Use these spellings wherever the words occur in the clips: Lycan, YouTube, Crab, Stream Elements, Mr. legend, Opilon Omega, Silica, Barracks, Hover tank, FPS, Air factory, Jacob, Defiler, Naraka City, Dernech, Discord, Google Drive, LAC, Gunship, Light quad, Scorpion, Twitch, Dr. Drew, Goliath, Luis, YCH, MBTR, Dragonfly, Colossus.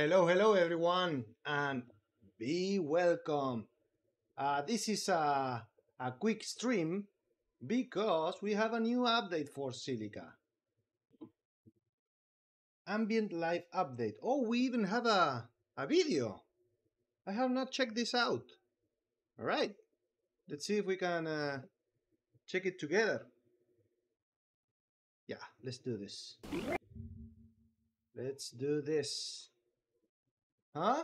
Hello everyone, and be welcome. This is a quick stream because we have a new update for Silica. Ambient life update. Oh, we even have a video. I have not checked this out. All right, let's see if we can check it together. Yeah, let's do this. Let's do this. Huh?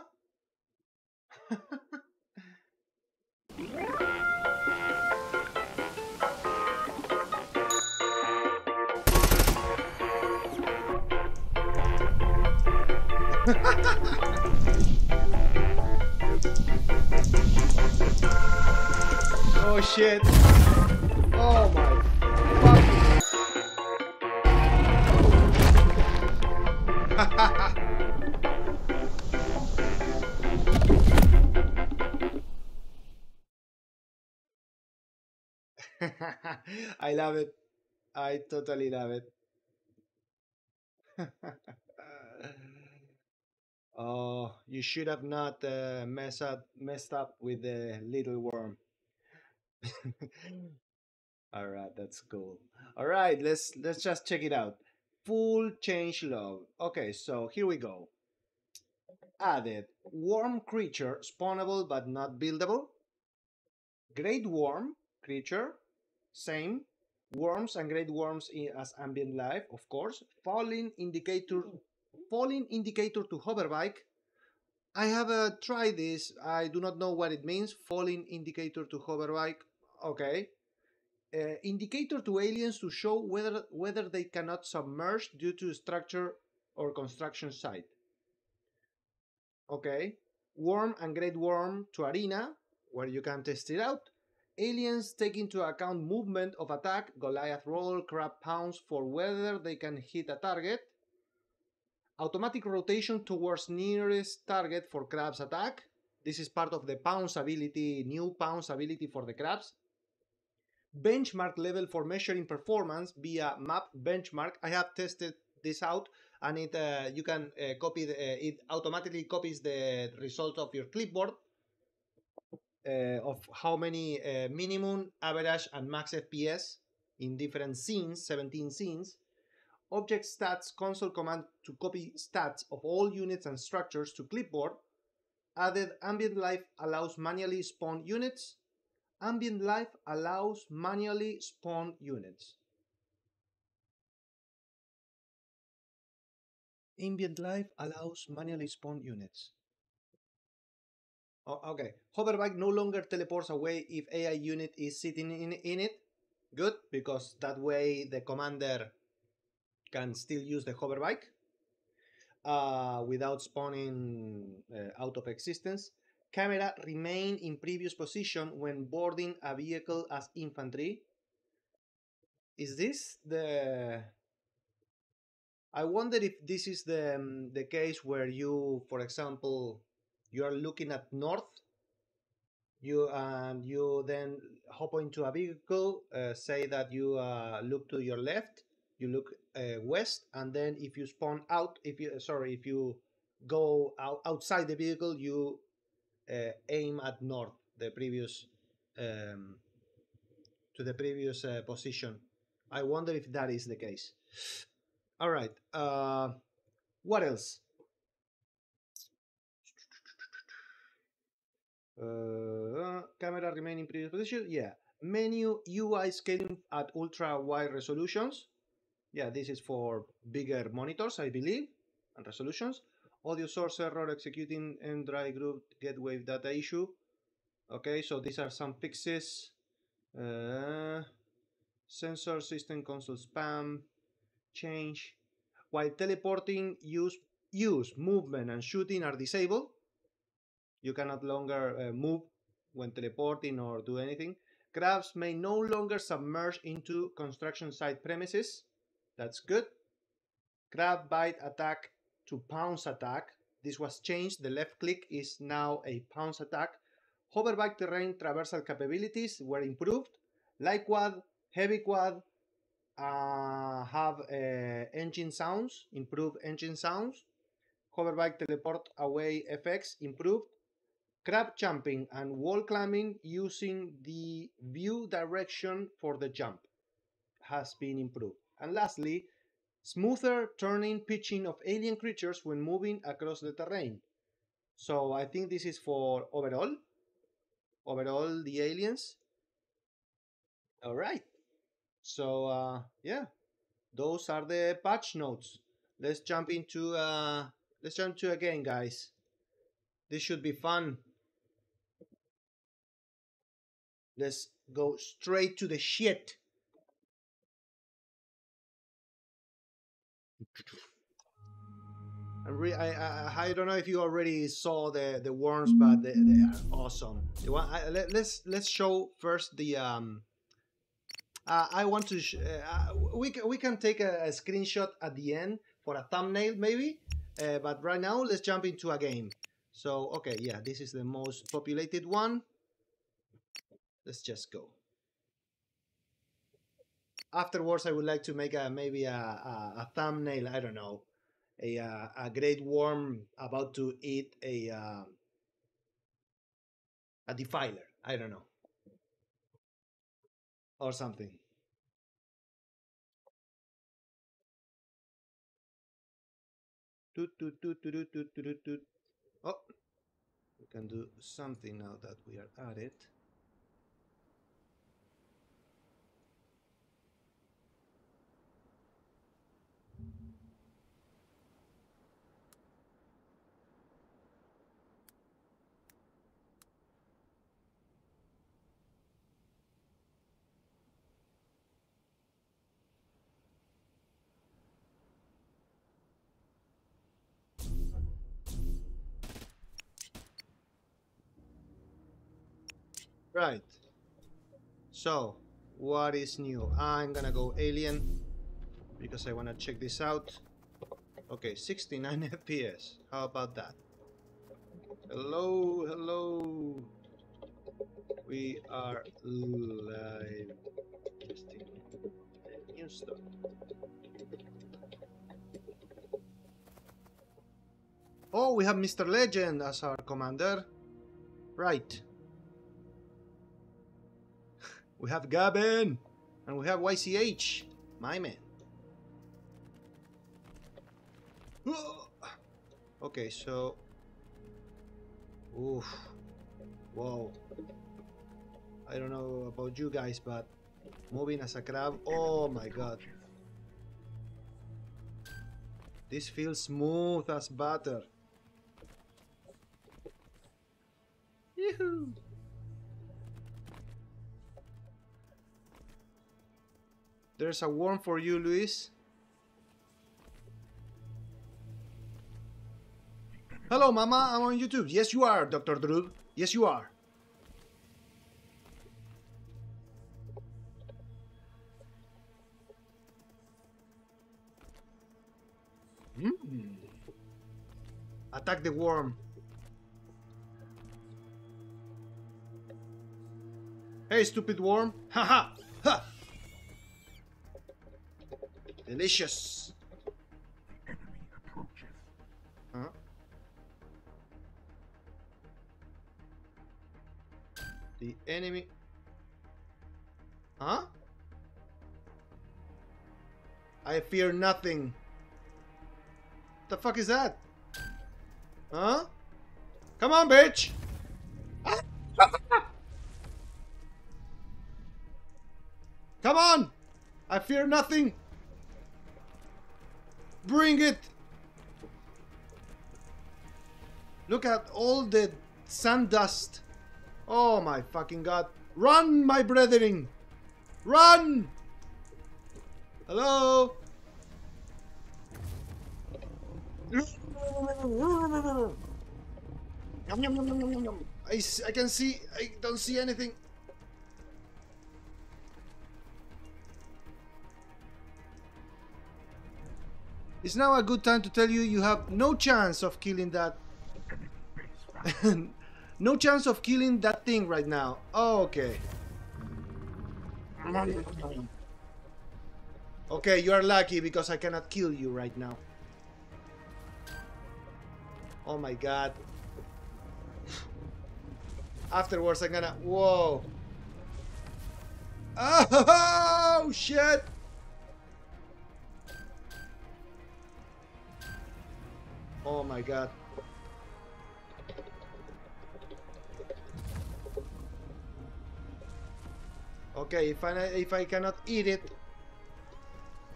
Oh shit. Oh my fuck. I love it. I totally love it. Oh, you should have not messed up with the little worm. All right, that's cool. All right, let's just check it out. Full change log. Okay, so here we go. Added worm creature, spawnable but not buildable. Great worm creature, same. Worms and great worms as ambient life, of course. Falling indicator to hover bike. I have tried this. I do not know what it means. Falling indicator to hover bike. Okay. Indicator to aliens to show whether they cannot submerge due to structure or construction site. Okay. Worm and great worm to arena, where you can test it out. Aliens take into account movement of attack, Goliath roll, crab pounce for whether they can hit a target. Automatic rotation towards nearest target for crab's attack. This is part of the pounce ability, new pounce ability for the crabs. Benchmark level for measuring performance via map benchmark. I have tested this out, and it you can copy. It automatically copies the result of your clipboard. Of how many minimum, average, and max FPS in different scenes, 17 scenes. Object stats, console command to copy stats of all units and structures to clipboard. Added ambient life allows manually spawn units. Ambient life allows manually spawn units. Ambient life allows manually spawn units. Oh, okay, hover bike no longer teleports away if AI unit is sitting in it. Good, because that way the commander can still use the hover bike without spawning out of existence. Camera remain in previous position when boarding a vehicle as infantry. Is this the... I wonder if this is the case where you, for example... You are looking at north, you then hop into a vehicle, say that you look to your left, you look west, and then if you spawn out, if you go outside the vehicle, you aim at north, the previous, to the previous position. I wonder if that is the case. All right, what else? Camera remain in previous position. Yeah, menu UI scaling at ultra wide resolutions. Yeah, this is for bigger monitors, I believe, and resolutions. Audio source error executing mDry group get wave data issue. Okay, so these are some fixes. Sensor system console spam change. While teleporting, use movement and shooting are disabled. You cannot longer move when teleporting or do anything. Crabs may no longer submerge into construction site premises. That's good. Crab bite attack to pounce attack. This was changed. The left click is now a pounce attack. Hoverbike terrain traversal capabilities were improved. Light quad, heavy quad have engine sounds, improved engine sounds. Hover bike teleport away effects improved, crab jumping and wall climbing using the view direction for the jump has been improved. And lastly, smoother turning pitching of alien creatures when moving across the terrain. So I think this is for overall the aliens. Alright, so yeah, those are the patch notes. Let's jump into a game, guys. This should be fun. Let's go straight to the shit. I don't know if you already saw the worms, but they are awesome. Let's show first the I want to we can take a screenshot at the end for a thumbnail maybe, but right now let's jump into a game. So okay, yeah, this is the most populated one. Let's just go. Afterwards, I would like to make maybe a thumbnail. I don't know, a great worm about to eat a defiler. I don't know, or something. Oh, we can do something now that we are at it. Right, so what is new? I'm gonna go alien because I wanna check this out. Okay, 69 FPS, how about that? Hello, hello, we are live testing the new stuff. Oh, we have Mr. Legend as our commander, right? We have Gaben, and we have YCH, my man. Okay, so... Oof. Wow. I don't know about you guys, but moving as a crab, oh my god. This feels smooth as butter. Yoo-hoo! There's a worm for you, Luis. Hello, Mama. I'm on YouTube. Yes, you are, Dr. Drew. Yes, you are. Mm. Attack the worm. Hey, stupid worm. Ha ha. Ha. Delicious. The enemy approaches. Huh? The enemy. Huh? I fear nothing. What the fuck is that? Huh? Come on, bitch. Come on. I fear nothing. Bring it! Look at all the sand dust. Oh my fucking god. Run, my brethren! Run! Hello? I can see. I don't see anything. It's now a good time to tell you you have no chance of killing that. No chance of killing that thing right now. Oh, okay. Okay, you are lucky because I cannot kill you right now. Oh my god. Afterwards I'm gonna... Whoa. Oh shit. Oh my god. Okay, if I cannot eat it,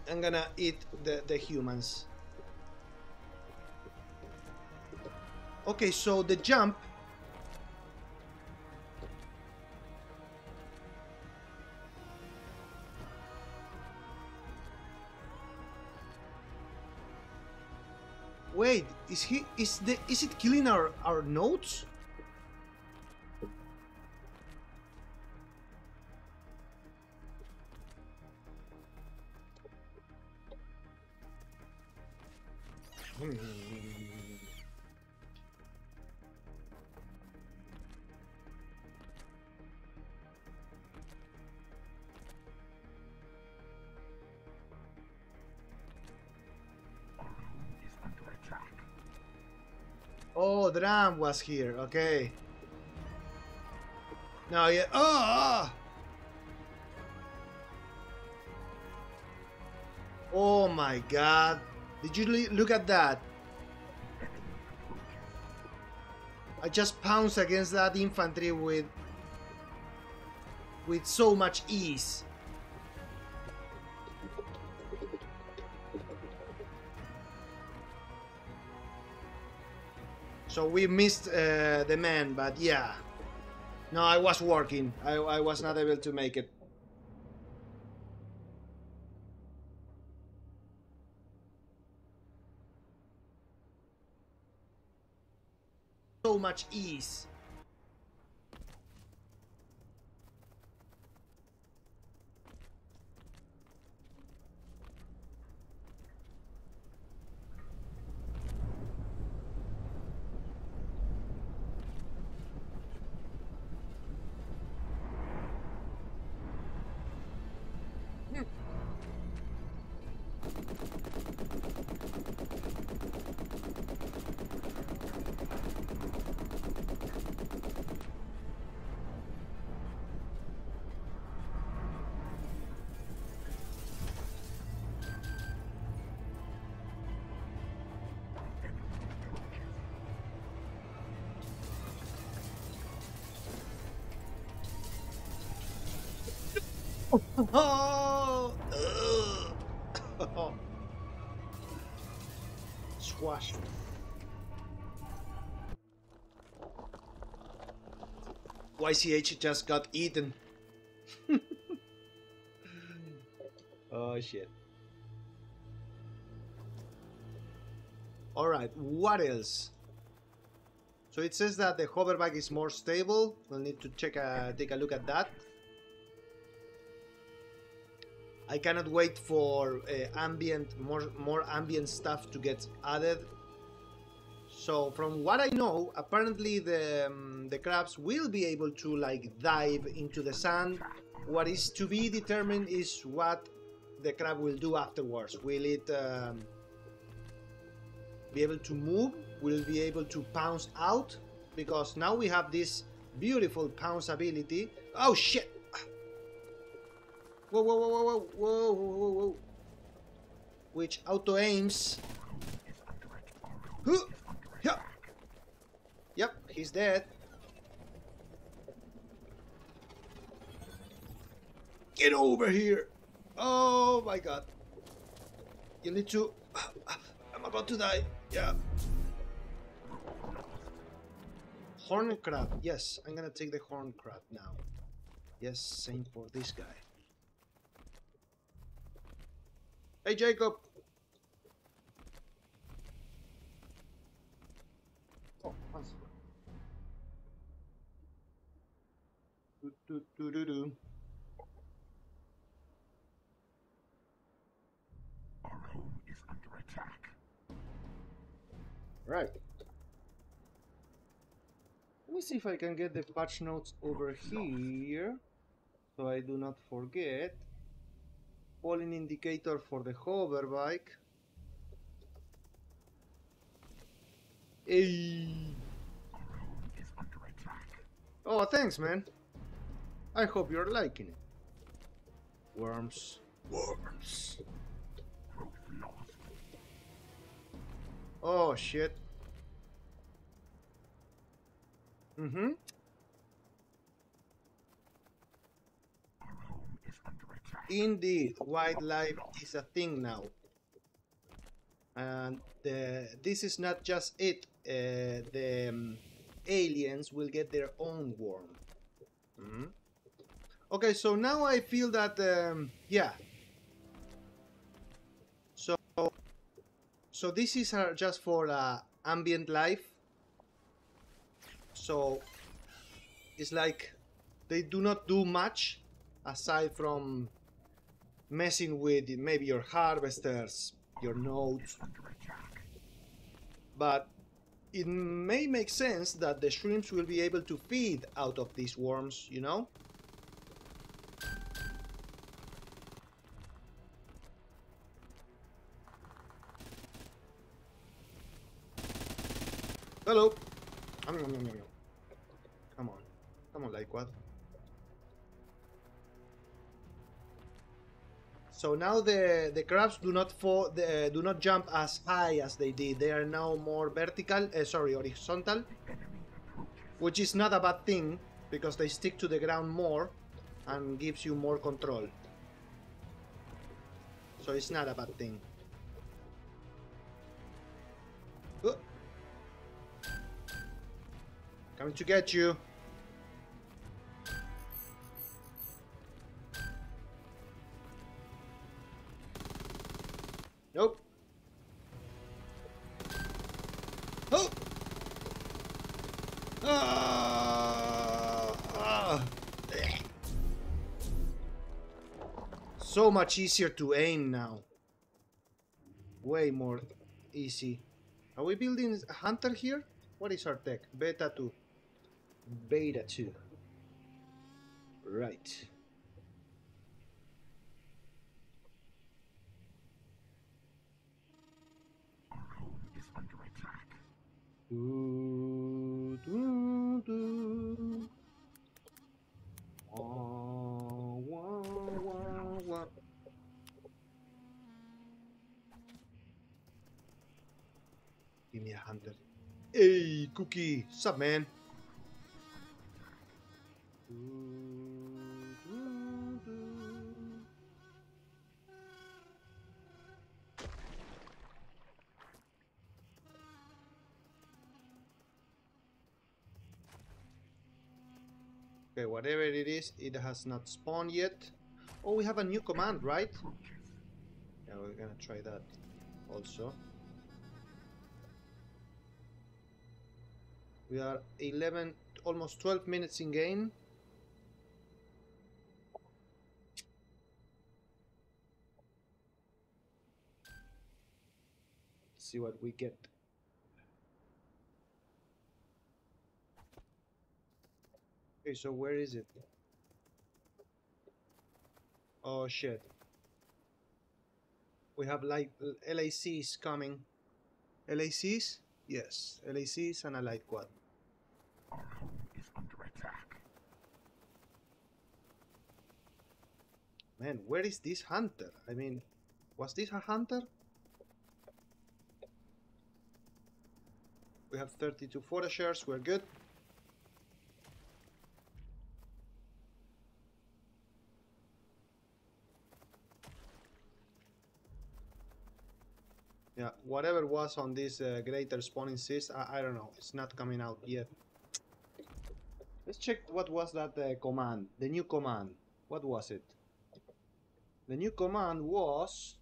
I'm gonna eat the humans. Okay, so the jump. Wait, is it killing our nodes? Oh, DRAM was here. Okay. Now, yeah. Oh! Oh my god. Did you look at that? I just pounced against that infantry with so much ease. So we missed the man, but yeah. No, I was working. I was not able to make it. So much ease. Oh! Squash. YCH just got eaten. Oh shit. Alright, what else? So it says that the hover bike is more stable. We'll need to take a look at that. I cannot wait for more ambient stuff to get added. So from what I know, apparently the crabs will be able to like dive into the sand. What is to be determined is what the crab will do afterwards. Will it be able to move? Will it be able to pounce out? Because now we have this beautiful pounce ability. Oh shit! Whoa, whoa, whoa, whoa, whoa, whoa, whoa, whoa. Which auto aims. Huh. Yep. Yep, he's dead. Get over here. Oh my god. You need to... I'm about to die. Yeah. Horncrab. Yes, I'm gonna take the Horncrab now. Yes, same for this guy. Hey, Jacob! Oh, nice. Do, do, do, do, do. Our home is under attack. Right. Let me see if I can get the patch notes over here, so I do not forget. Pollen indicator for the hover bike. Hey. Oh, thanks, man. I hope you're liking it. Worms. Worms. Oh, shit. Mm-hmm. Indeed, wildlife is a thing now. And this is not just it. The aliens will get their own worm. Mm-hmm. Okay, so now I feel that, yeah. So this is just for ambient life. So it's like they do not do much aside from messing with maybe your harvesters, your nodes. But it may make sense that the shrimps will be able to feed out of these worms, you know? Hello! Come on. Come on, Light quad. So now the crabs do not fall, do not jump as high as they did. They are now more vertical, horizontal, which is not a bad thing because they stick to the ground more and gives you more control. So it's not a bad thing. Ooh. Coming to get you. Nope. Oh! So much easier to aim now. Way more easy. Are we building a hunter here? What is our tech? Beta 2. Beta 2. Right. Give me a hunter. Hey, Cookie, sup, man? Whatever it is, it has not spawned yet. Oh, we have a new command, right? Yeah, we're gonna try that also. We are 11, almost 12 minutes in game. Let's see what we get. Okay, so where is it? Oh shit. We have light LACs coming. LACs? Yes, LACs and a light quad. Our home is under attack. Man, where is this hunter? I mean, was this a hunter? We have 32 photo shares, we're good. Yeah, whatever was on this greater spawning cyst, I don't know, it's not coming out yet. Let's check what was that command, the new command. What was it? The new command was...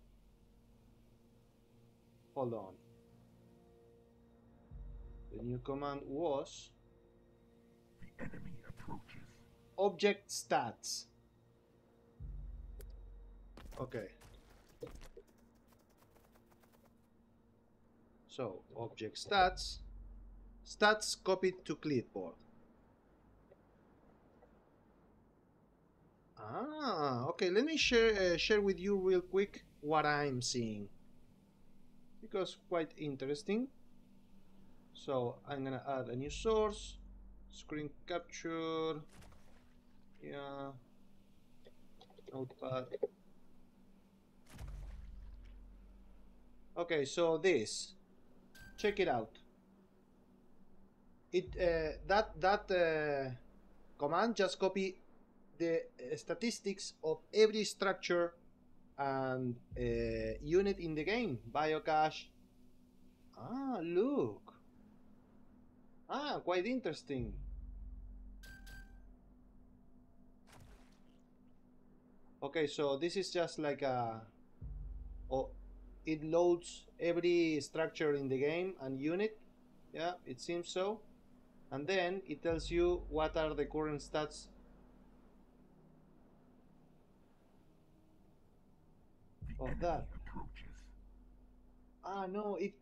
Hold on. The new command was... The enemy approaches. Object stats. Okay. So, object stats, stats copied to clipboard. Ah, okay, let me share with you real quick what I'm seeing. Because quite interesting. So I'm gonna add a new source, screen capture, yeah, notepad. Okay, so this, check it out. It that command just copy the statistics of every structure and unit in the game. Biocache. Ah, look. Ah, quite interesting. Okay, so this is just like a... Oh, it loads every structure in the game and unit. Yeah, it seems so. And then it tells you what are the current stats. Of that. Approaches. Ah, no, it...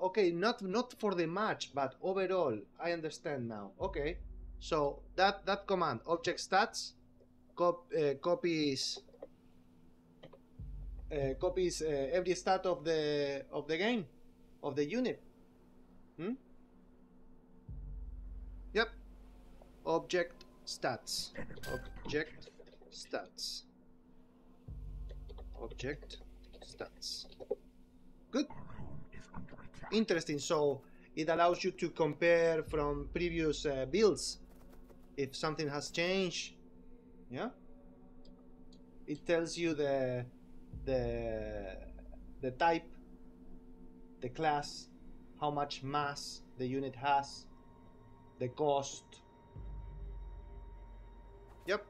Okay, not for the match, but overall, I understand now. Okay, so that command, object stats, copies every stat of the game, of the unit. Hmm? Yep. Object stats. Object stats. Object stats. Good. Interesting. So it allows you to compare from previous builds if something has changed. Yeah. It tells you the type, the class, how much mass the unit has, the cost. Yep.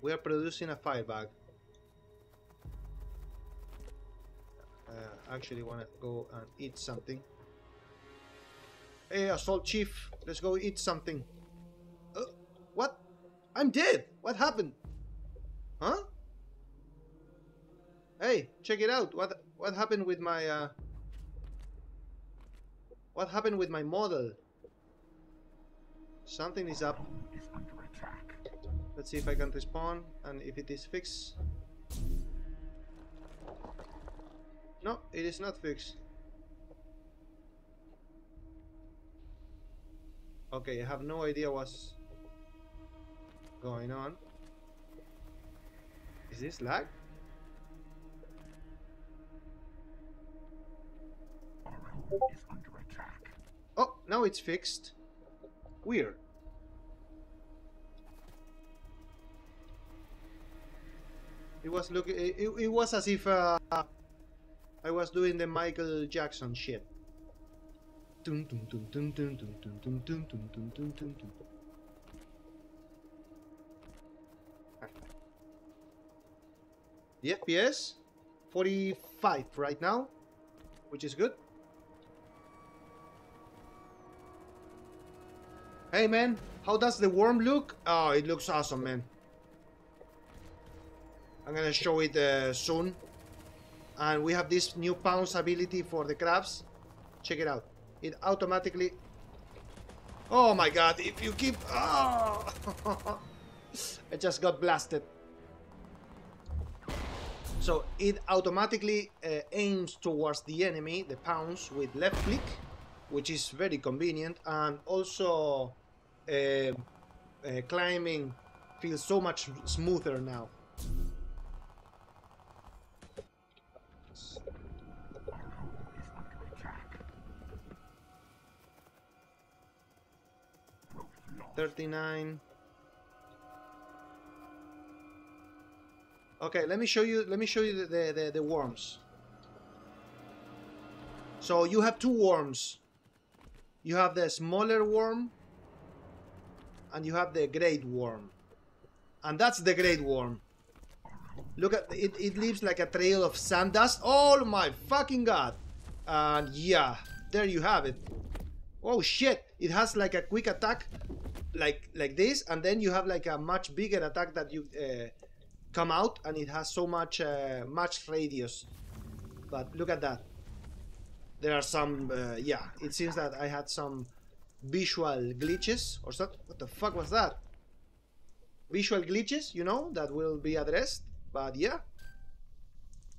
We are producing a Firebug. Actually wanna go and eat something. Hey, Assault Chief, let's go eat something. What? I'm dead! What happened? Huh? Hey, check it out. What happened with my what happened with my model? Something is up. Let's see if I can respawn and if it is fixed. No, it is not fixed. Okay, I have no idea what's going on. Is this lag? Is under attack. Oh, now it's fixed. Weird. It was looking. It was as if I was doing the Michael Jackson shit. The FPS 45 right now, which is good. Hey man, how does the worm look? Oh, it looks awesome, man. I'm gonna show it soon. And we have this new pounce ability for the crabs. Check it out. It automatically... Oh my god, if you keep... Oh! I just got blasted. So it automatically aims towards the enemy, the pounce, with left click, which is very convenient. And also climbing feels so much smoother now. Okay, let me show you the worms. So you have two worms. You have the smaller worm and you have the great worm. And that's the great worm. Look at it, it leaves like a trail of sand dust. Oh my fucking god. And yeah, there you have it. Oh shit, it has like a quick attack. Like this, and then you have like a much bigger attack that you come out, and it has so much radius. But look at that. There are some yeah. It seems that I had some visual glitches or something. What the fuck was that? Visual glitches, you know, that will be addressed. But yeah,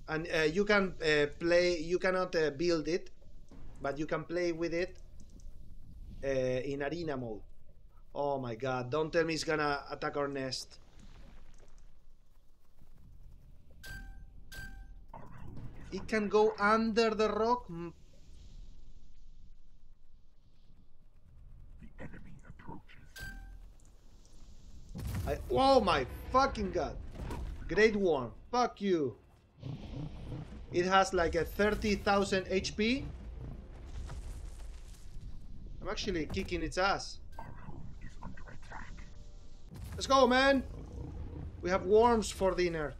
and you can play. You cannot build it but you can play with it in arena mode. Oh my god, don't tell me he's gonna attack our nest. It can go under the rock? The enemy approaches. Oh my fucking god. Great one. Fuck you. It has like a 30,000 HP. I'm actually kicking its ass. Let's go, man! We have worms for dinner.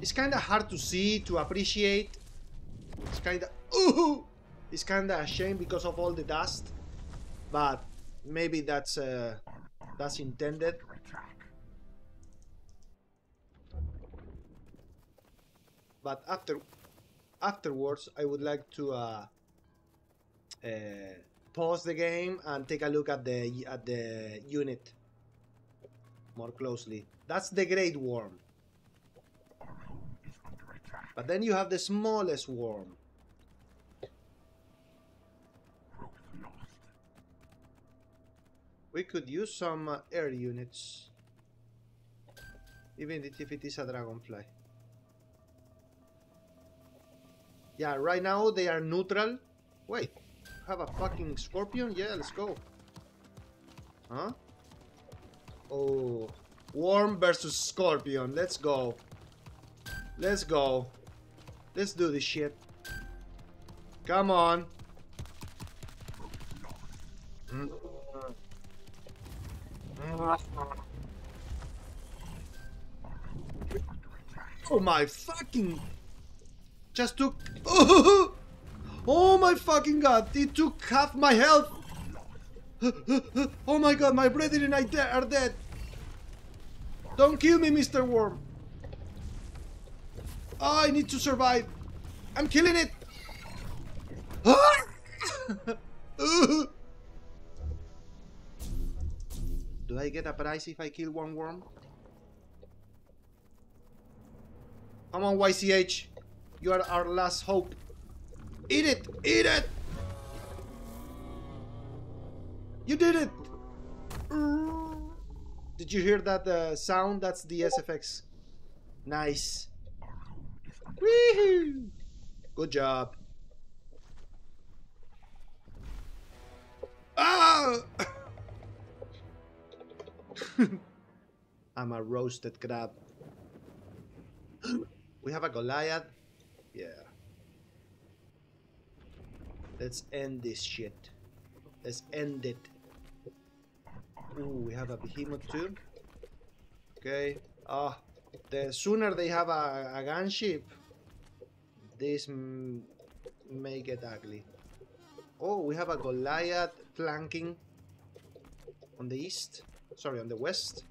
It's kinda hard to see, to appreciate. It's kinda... Ooh! It's kinda a shame because of all the dust. But maybe that's intended. But afterwards, I would like to... pause the game and take a look at the unit more closely. That's the great worm. But then you have the smallest worm. We could use some air units, even if it is a dragonfly. Yeah, right now they are neutral. Wait. Have a fucking scorpion? Yeah, let's go. Huh? Oh. Worm versus scorpion. Let's go. Let's go. Let's do this shit. Come on. Oh my fucking... Just took... Oh my fucking god, it took half my health! Oh my god, my brethren are dead! Don't kill me, Mr. Worm! Oh, I need to survive! I'm killing it! Do I get a prize if I kill one worm? Come on, YCH! You are our last hope! Eat it! Eat it! You did it! Did you hear that sound? That's the SFX. Nice. Woohoo! Good job. Ah! I'm a roasted crab. We have a Goliath. Yeah. Let's end this shit. Let's end it. Ooh, we have a behemoth too. Okay. Ah, the sooner they have a gunship, this may get ugly. Oh, we have a Goliath flanking on the east. Sorry, on the west.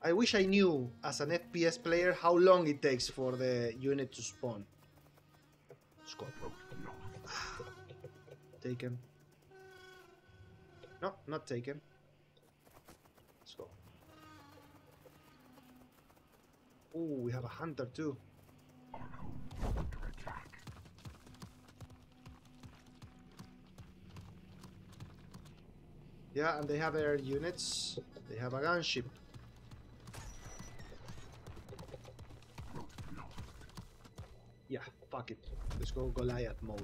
I wish I knew, as an FPS player, how long it takes for the unit to spawn. Scorpion. Taken. No, not taken. Let's go. Ooh, we have a hunter too. Yeah, and they have air units. They have a gunship. Yeah, fuck it. Let's go Goliath mode.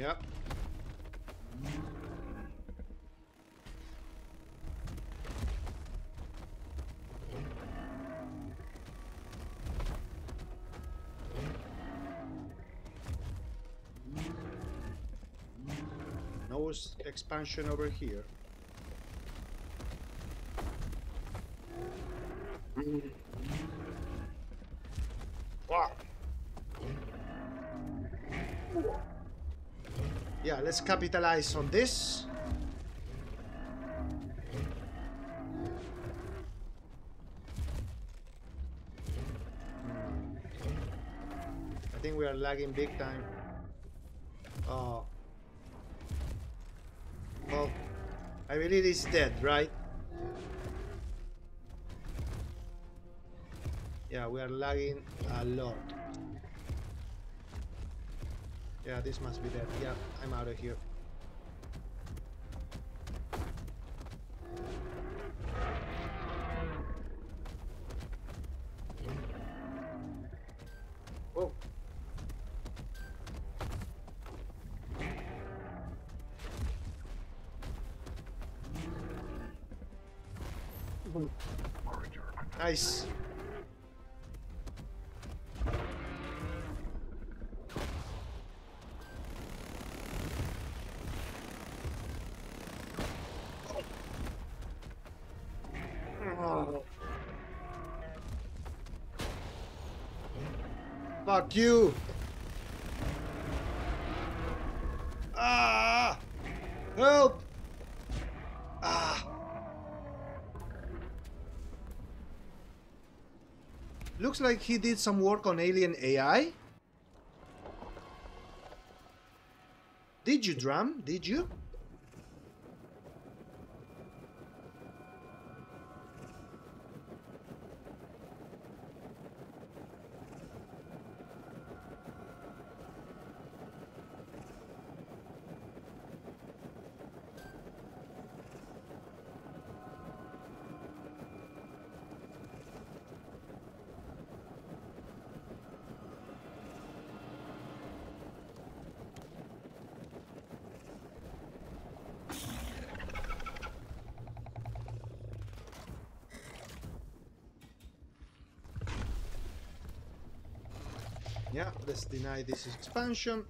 Yep. No expansion over here. Wow. Yeah, let's capitalize on this. I think we are lagging big time. Oh. Well, I believe it's dead, right? Yeah, we are lagging a lot. Yeah, this must be dead. Yeah, I'm out of here. Whoa. Nice. Fuck you! Ah! Help! Ah! Looks like he did some work on alien AI. Did you, DRAM? Did you? Yeah, let's deny this expansion.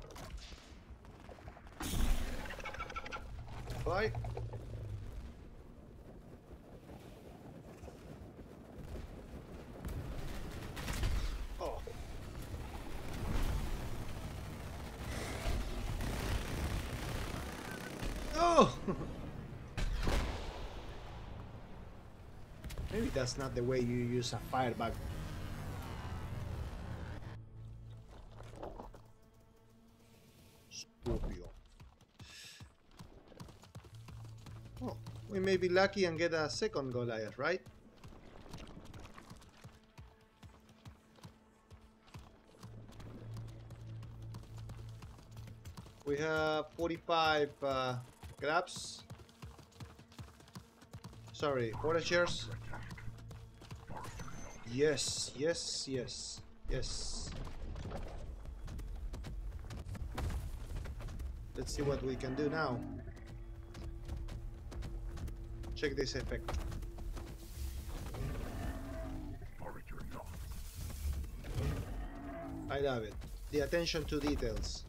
Bye. Oh. Oh! Maybe that's not the way you use a firebug. Be lucky and get a second Goliath, right? We have 45 crabs. Sorry, foragers. Yes, yes, yes, yes. Let's see what we can do now. Check this effect. I love it. The attention to details.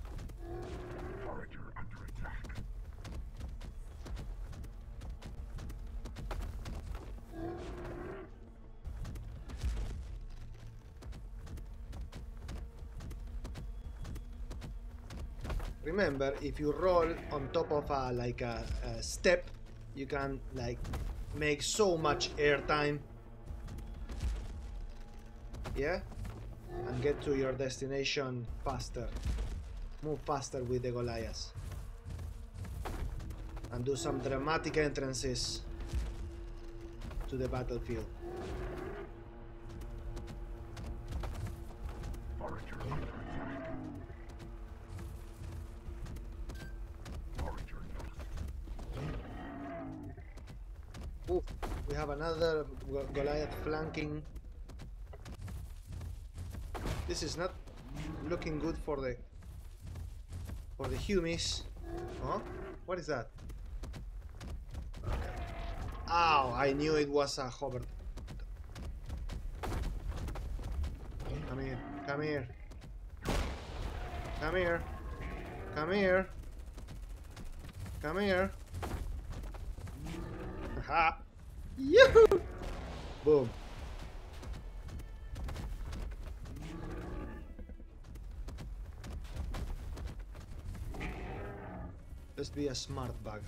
Remember, if you roll on top of a like a step, you can like make so much airtime, yeah, and get to your destination faster. Move faster with the Goliaths and do some dramatic entrances to the battlefield. Another Goliath flanking. This is not looking good for the for the humies. Huh? What is that? Okay. Ow, I knew it was a hover. Come here, come here. Come here. Come here. Come here. Aha. Yoo-hoo! Boom. Just be a smart bug.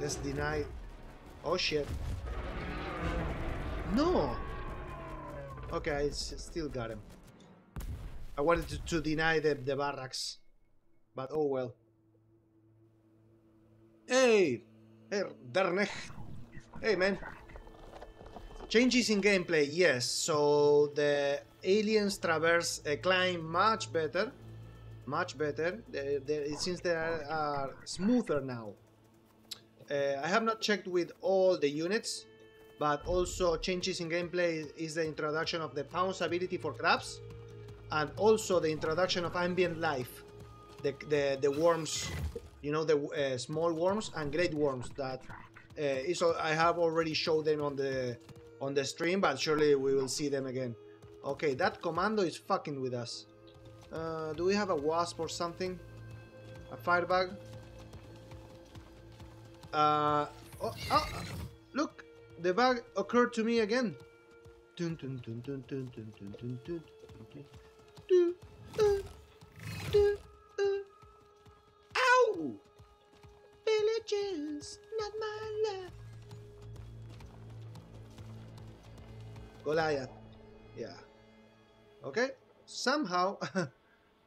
Let's deny. Oh shit. No! Okay, I still got him. I wanted to deny the barracks. But oh well. Hey! Hey, Dernech! Hey, man! Changes in gameplay, yes. So the aliens traverse a climb much better. Much better. It seems they are smoother now. I have not checked with all the units, but also changes in gameplay is the introduction of the pounce ability for crabs, and also the introduction of ambient life, the worms, you know, the small worms and great worms that so I have already showed them on the stream, but surely we will see them again. Okay, that commando is fucking with us. Do we have a wasp or something? A firebug? Oh, look, the bug occurred to me again. Ow! Villages, not my love. Goliath. Yeah. Okay. Somehow,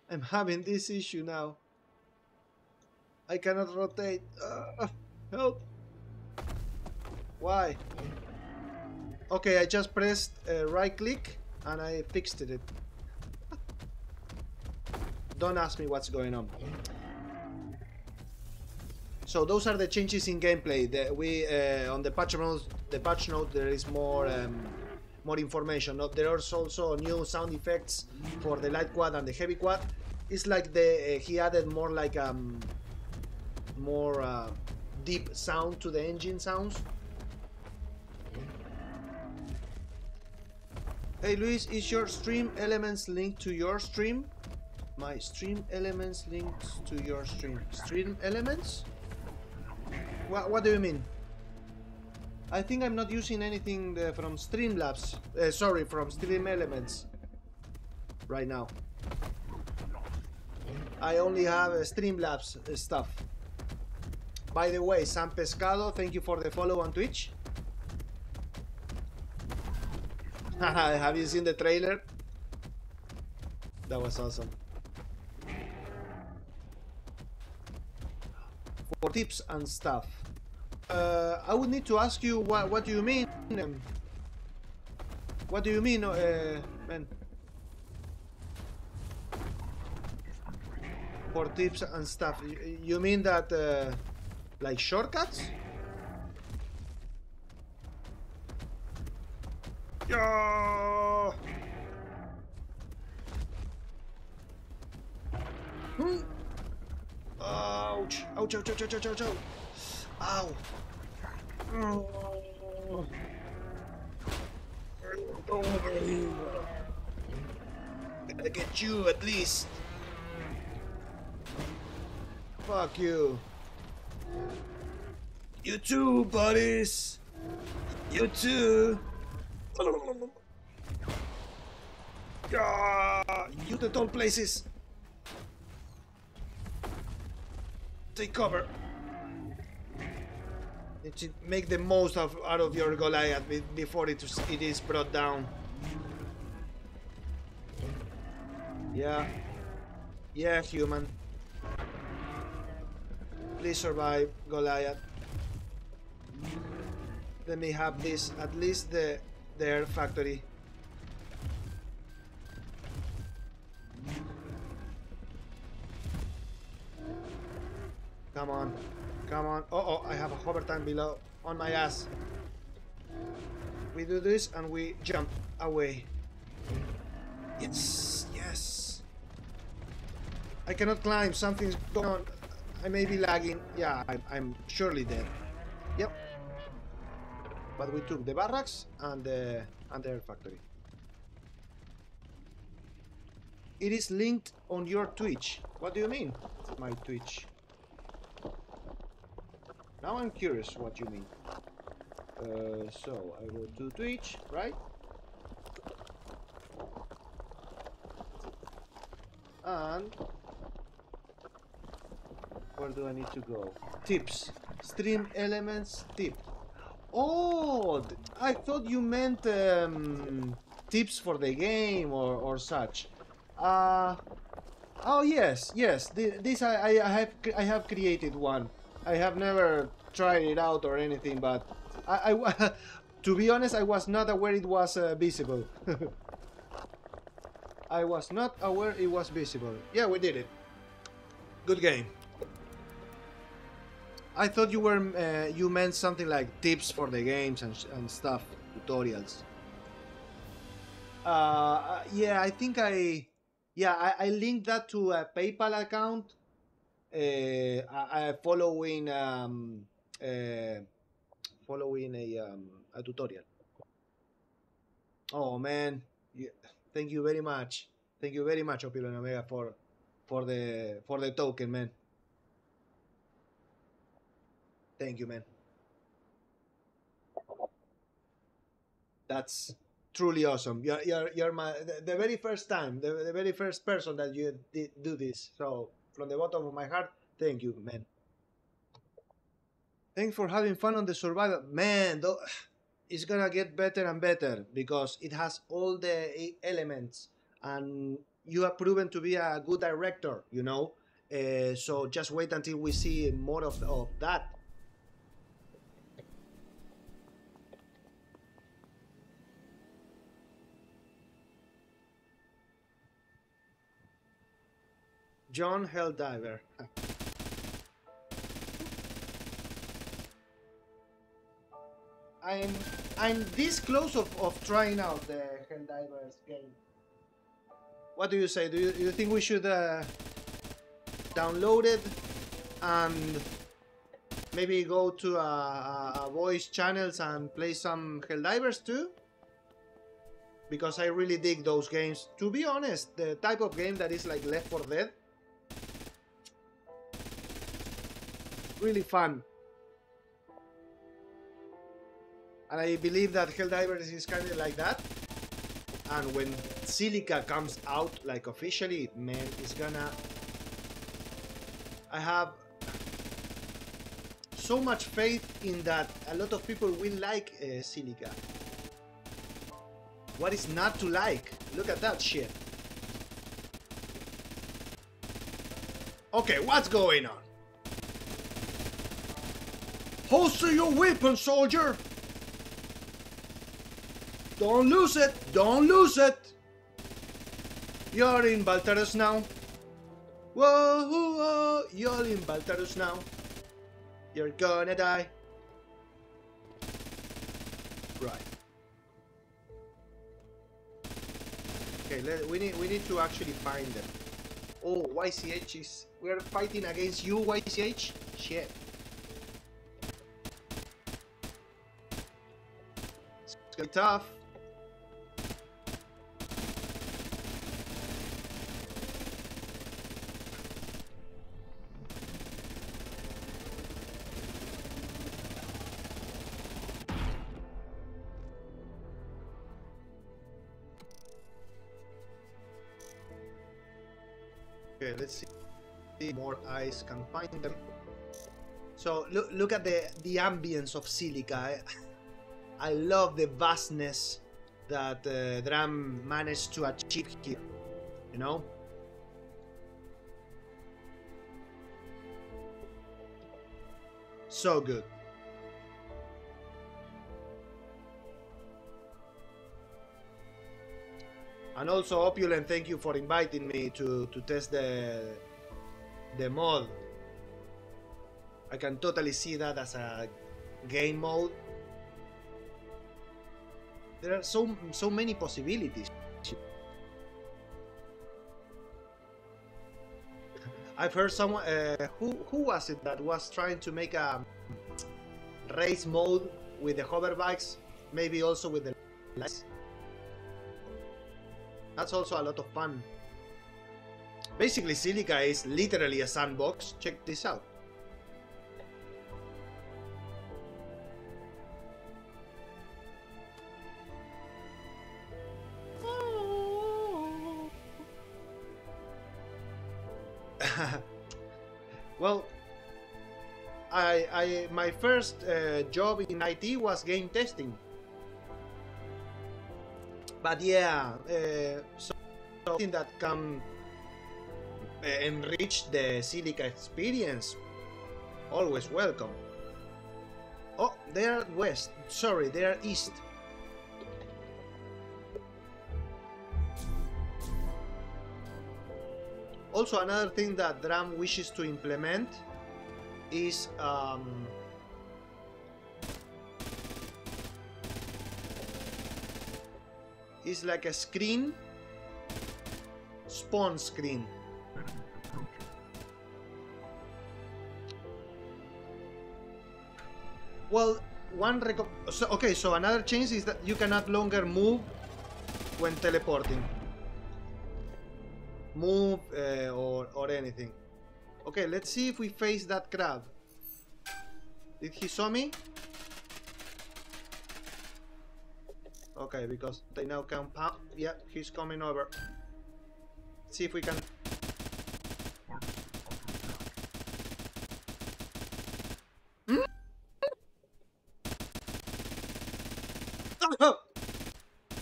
I'm having this issue now. I cannot rotate. Help! Why? Okay, I just pressed right click and I fixed it. Don't ask me what's going on. So those are the changes in gameplay. On the patch notes, there is more more information. There are also new sound effects for the light quad and the heavy quad. It's like he added more like more. Deep sound to the engine sounds. Hey Luis, is your stream elements linked to your stream? My stream elements linked to your stream. Stream elements? What do you mean? I think I'm not using anything from Streamlabs. Sorry, from Stream Elements. Right now. I only have Streamlabs stuff. By the way, San Pescado, thank you for the follow on Twitch. Have you seen the trailer? That was awesome. For tips and stuff. I would need to ask you what do you mean? What do you mean, man? For tips and stuff. You mean that... like shortcuts? Yo! Ouch! Ouch! Ouch! Ouch! Ouch! Ouch! Ouch! Ow! Oh. Gotta get you at least. Fuck you. You too, buddies! You too! Ah, you the tall places! Take cover! Make the most out of your Goliath before it is brought down. Yeah. Yeah, human. Please survive, Goliath. Let me have this, at least the air factory. Come on, come on. Oh, I have a hover tank below, on my ass. We do this and we jump away. Yes, yes. I cannot climb, something's going on. I may be lagging. Yeah, I'm surely dead. Yep. But we took the barracks and the air factory. It is linked on your Twitch. What do you mean, my Twitch? Now I'm curious what you mean. So I go to Twitch, right? And where do I need to go? Tips. Stream elements tip. Oh, I thought you meant tips for the game or such. Oh yes, yes. This I have created one. I have never tried it out or anything, but I to be honest, I was not aware it was visible. I was not aware it was visible. Yeah, we did it. Good game. I thought you were you meant something like tips for the games and stuff, tutorials. Yeah, I think I linked that to a PayPal account. Following a tutorial. Oh man, yeah. Thank you very much. Thank you very much, Opilon Omega, for the token, man. Thank you, man. That's truly awesome. You're the very first time, the very first person that you do this. So from the bottom of my heart, thank you, man. Thanks for having fun on the survival, man. Though, it's gonna get better and better because it has all the elements, and you have proven to be a good director, you know. So just wait until we see more of that. John Helldiver. I'm this close of trying out the Helldivers game. What do you say? Do you think we should download it and maybe go to a voice channels and play some Helldivers too? Because I really dig those games. To be honest, the type of game that is like Left 4 Dead. Really fun, and I believe that Helldivers is kind of like that. And when Silica comes out, like officially, man, it's gonna. I have so much faith in that. A lot of people will like Silica. What is not to like? Look at that shit. Okay, what's going on? Holster your weapon, soldier! Don't lose it! Don't lose it! You're in Baltarus now. Whoa, whoa, you're in Baltarus now. You're gonna die. Right. Okay, we need to actually find them. Oh, YCH is... We're fighting against you, YCH? Shit. It's tough. Okay, let's see if more eyes can find them. So look at the ambience of Silica. I love the vastness that DRAM managed to achieve here, you know? So good. And also, Opulent, thank you for inviting me to test the mod. I can totally see that as a game mode. There are so many possibilities. I've heard someone, who was it that was trying to make a race mode with the hover bikes, maybe also with the lights. That's also a lot of fun. Basically, Silica is literally a sandbox. Check this out. Well, my first job in IT was game testing. But yeah, something that can enrich the Silica experience, always welcome. Oh, they are west. Sorry, they are east. Also, another thing that DRAM wishes to implement is like a screen, spawn screen. Well, so another change is that you cannot longer move when teleporting. Move or anything. Okay, let's see if we face that crab. Did he saw me? Okay, because they now can pump. Yeah, he's coming over. Let's see if we can.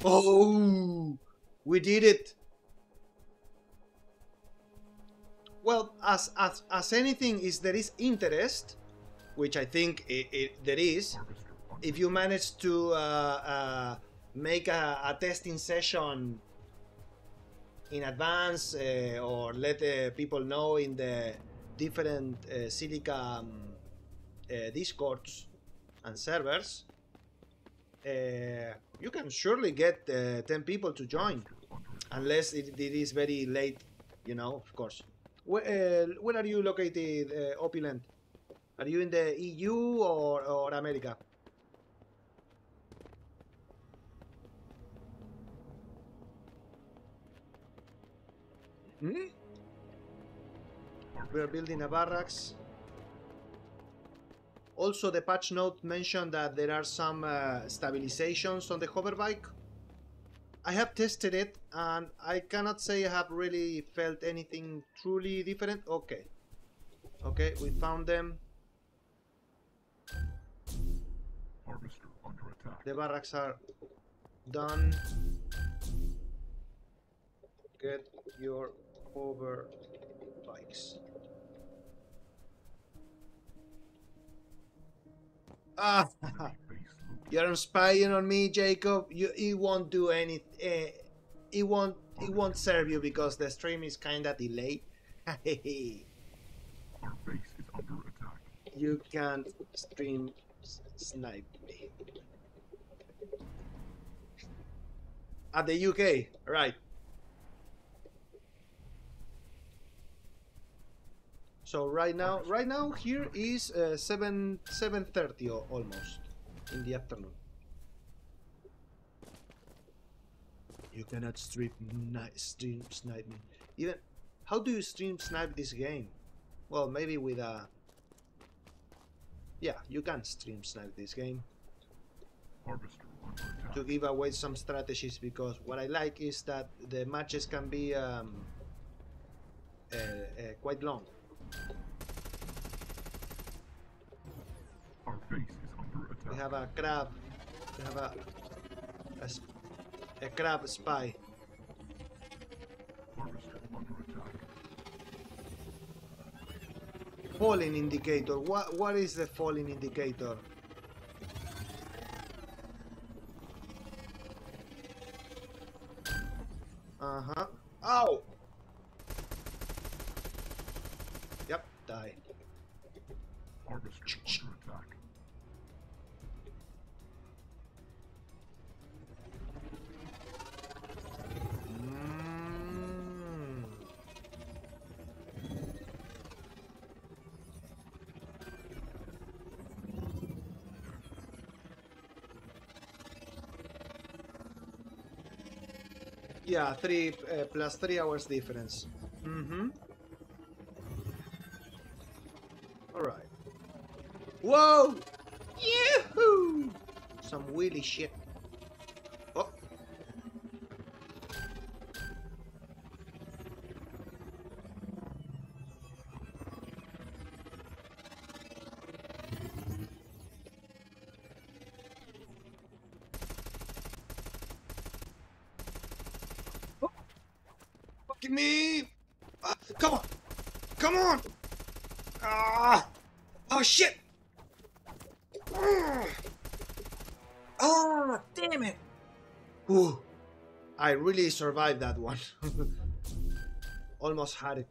Oh, we did it. Well, as anything is, there is interest, which I think there is. If you manage to make a testing session in advance, or let people know in the different Silica discords and servers, you can surely get 10 people to join, unless it is very late, you know, of course. Where are you located, Opilent? Are you in the EU or America? Hmm? We are building a barracks. Also, the patch note mentioned that there are some stabilizations on the hover bike. I have tested it, and I cannot say I have really felt anything truly different. Okay. Okay, we found them. Harvester under attack. The barracks are done. Get your hover bikes. Ah! You're spying on me, Jacob. It won't do anything. It won't serve you because the stream is kinda delayed. Our base is under attack. You can't stream snipe me. At the UK, right? So right now here is 7:30 almost. In the afternoon. You cannot stream snipe me. Even how do you stream snipe this game? Well, maybe with a. Yeah, you can stream snipe this game. Harvester, to give away some strategies, because what I like is that the matches can be quite long. Our face. We have a crab. We have a crab spy. Harvester under attack. Falling indicator. What is the falling indicator? Uh-huh. Ow! Yep, die. Harvester under attack. Yeah, plus 3 hours difference. Mm-hmm. Alright. Whoa! Yahoo! Some wheelie shit. Oh. Me! Come on! Come on! Ah! Oh shit! Ah! Oh, damn it! Ooh, I really survived that one. Almost had it.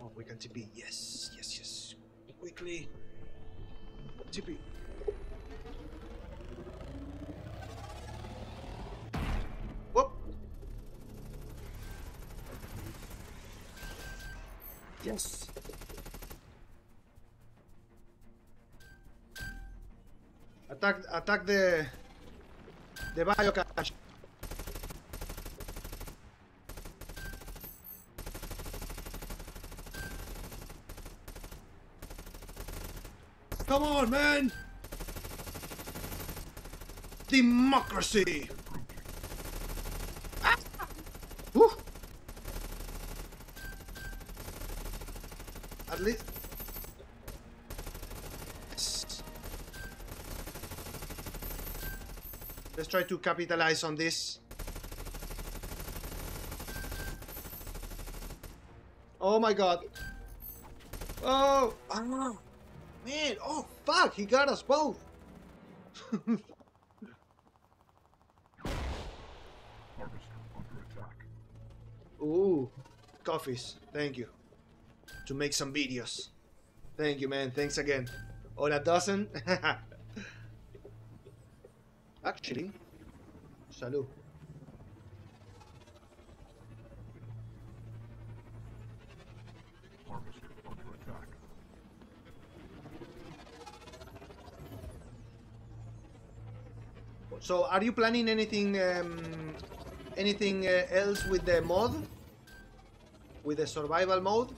Oh, we can TP. Yes, yes, yes. Quickly. TP. Yes. Attack the bio cache. Come on, man. Democracy. Let's try to capitalize on this. Oh my god. Oh, I don't know. Man, oh fuck, he got us both. Harvester under attack. Ooh, coffees. Thank you. To make some videos. Thank you, man. Thanks again. All a dozen? Actually, salud. Harvester under attack. So, are you planning anything, else with the mod? With the survival mode?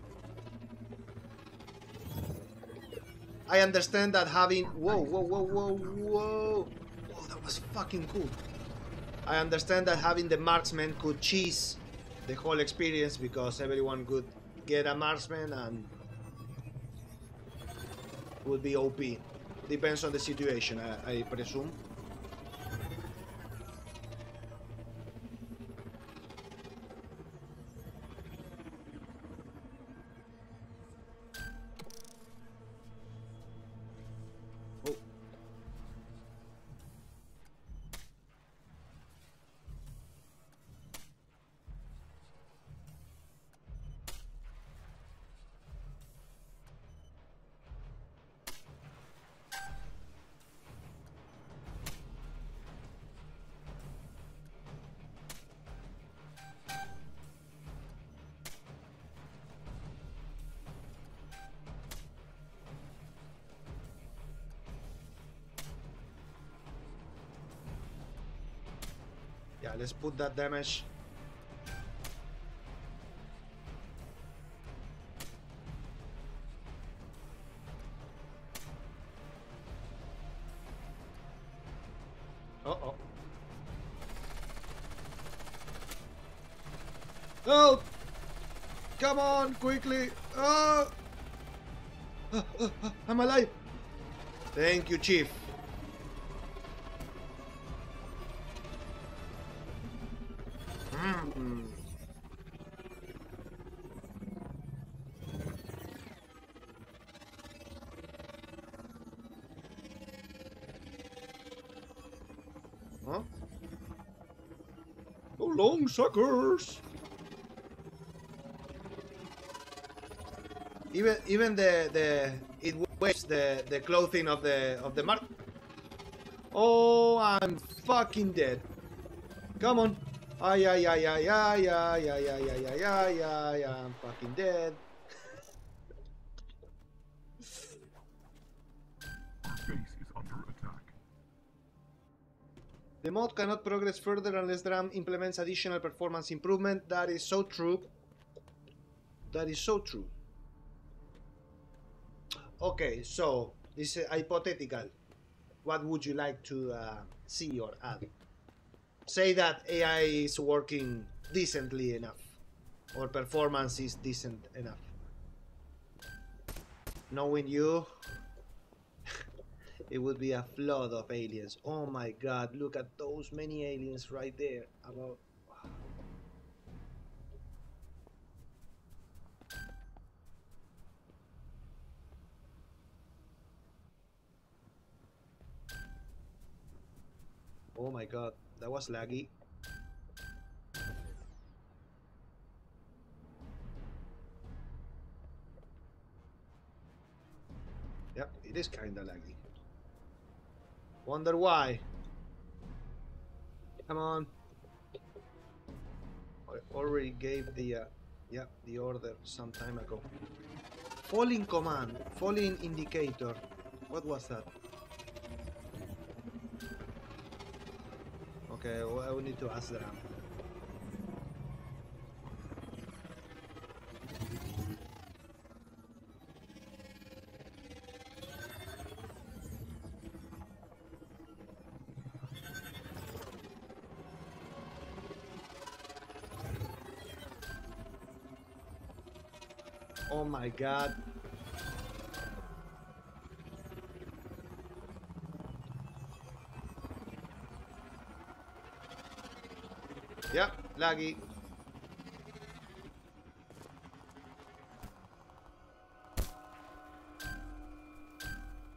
I understand that having... Whoa, whoa, whoa, whoa, whoa. Whoa, that was fucking cool. I understand that having the marksman could cheese the whole experience because everyone could get a marksman and... would be OP. Depends on the situation, I presume. Let's put that damage. Uh-oh. Oh! Come on, quickly! Oh! I'm alive! Thank you, Chief. Huh? Go long, suckers! Even it weighs the clothing of the mark. Oh, I'm fucking dead. Come on. Ay ay ay ay ay ay ay ay ay ay ay ay, I'm fucking dead. Space is under attack. The mod cannot progress further unless DRAM implements additional performance improvement. That is so true. That is so true. Okay, so this is hypothetical. What would you like to see or add? Say that AI is working decently enough, or performance is decent enough. Knowing you, it would be a flood of aliens. Oh my god, look at those many aliens right there. About. Oh my god, that was laggy. Yep, it is kinda laggy. Wonder why. Come on. I already gave the order some time ago. Falling command, falling indicator. What was that? Okay, well, I would need to ask them. Oh my god. Yep, laggy.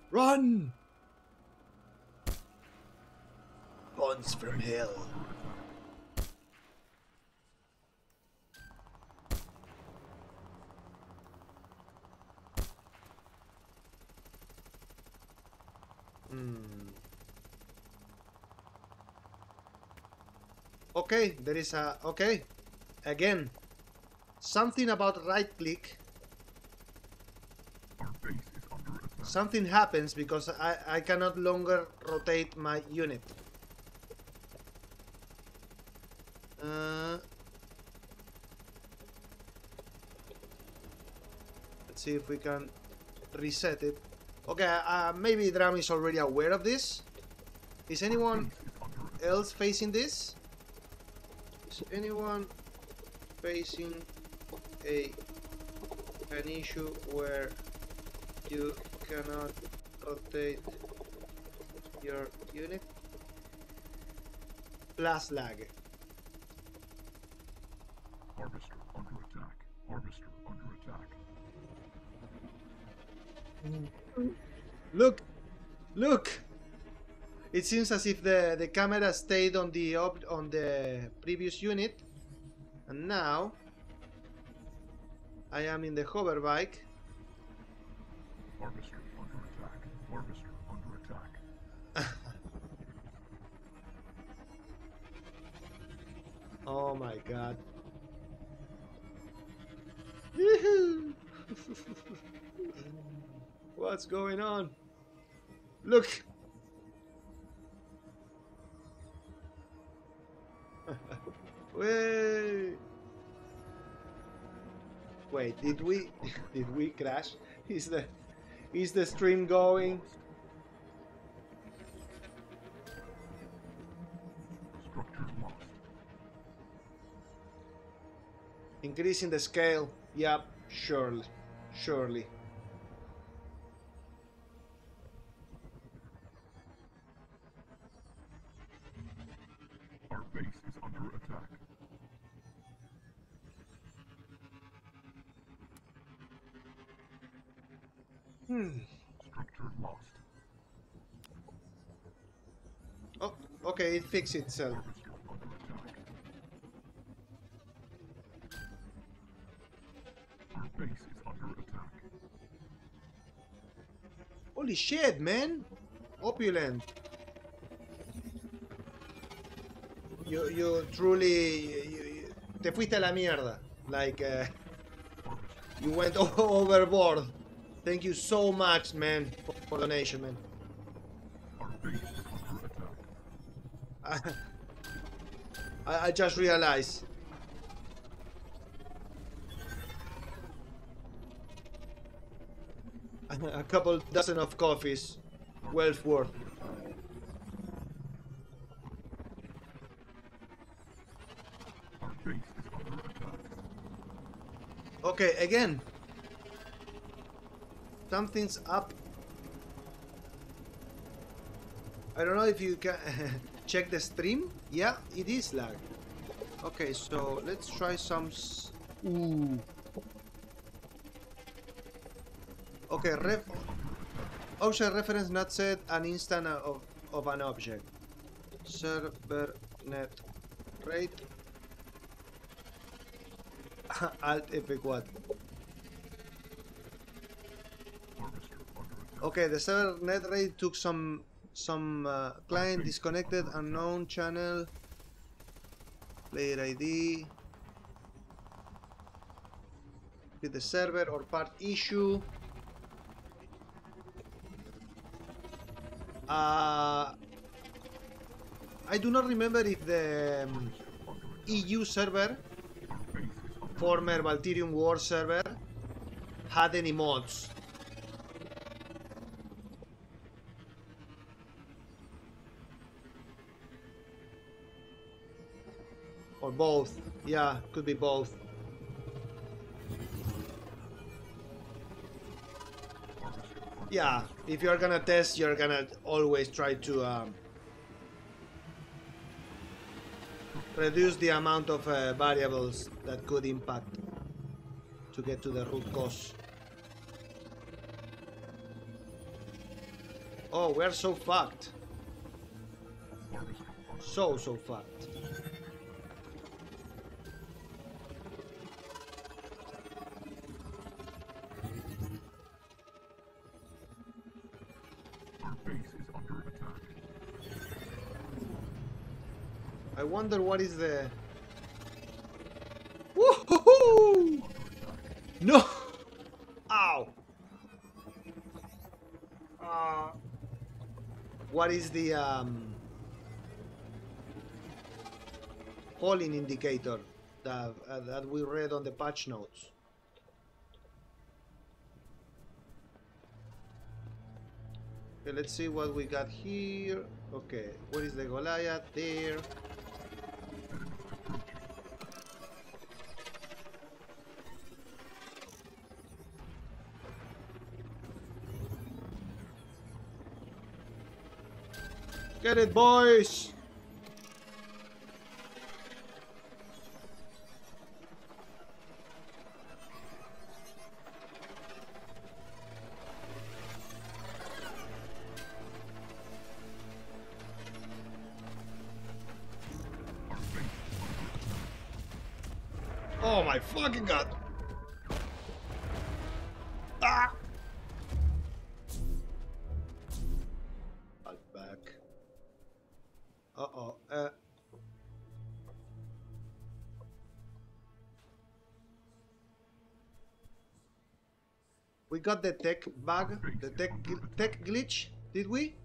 Run! Bonds from hell. Okay, there is a... Okay. Again. Something about right-click. Something happens because I cannot longer rotate my unit. Let's see if we can reset it. Okay, maybe DRAM is already aware of this. Is anyone else facing this? Is anyone facing an issue where you cannot rotate your unit? Plus lag. Harvester under attack. Harvester under attack. Look! Look! It seems as if the camera stayed on the previous unit, and now I am in the hover bike. Harvester under attack. Harvester under attack. Oh my god. Woohoo! What's going on? Look! Wait. Wait, did we crash? Is the stream going? Structure lost. Increasing the scale. Yep, surely. Structure lost. Oh, Okay, it fixed itself. Our base is under attack. Holy shit, man! Opulent. You truly... te fuiste a la mierda. Like, you went overboard. Thank you so much, man, for the donation, man. I just realized. A couple dozen of coffees. Well worth. Okay, again. Something's up. I don't know if you can check the stream. Yeah, it is lag. Okay, so let's try some. Ooh. Okay, object reference not set. An instant of an object. Server net rate. Alt F quad. Okay, the server net rate took some client disconnected, unknown channel, player ID, with the server or part issue. I do not remember if the EU server, former Valtirium War server, had any mods. Or both. Yeah, could be both. Yeah, if you're gonna test, you're gonna always try to reduce the amount of variables that could impact to get to the root cause. Oh, we're so fucked. So fucked. I wonder what is the... Woohoo! No! Ow! What is the polling indicator that we read on the patch notes? Okay, let's see what we got here. Okay, what is the Goliath there? Get it, boys! Oh my fucking god! Ah! We got the tech bug, the tech glitch, did we?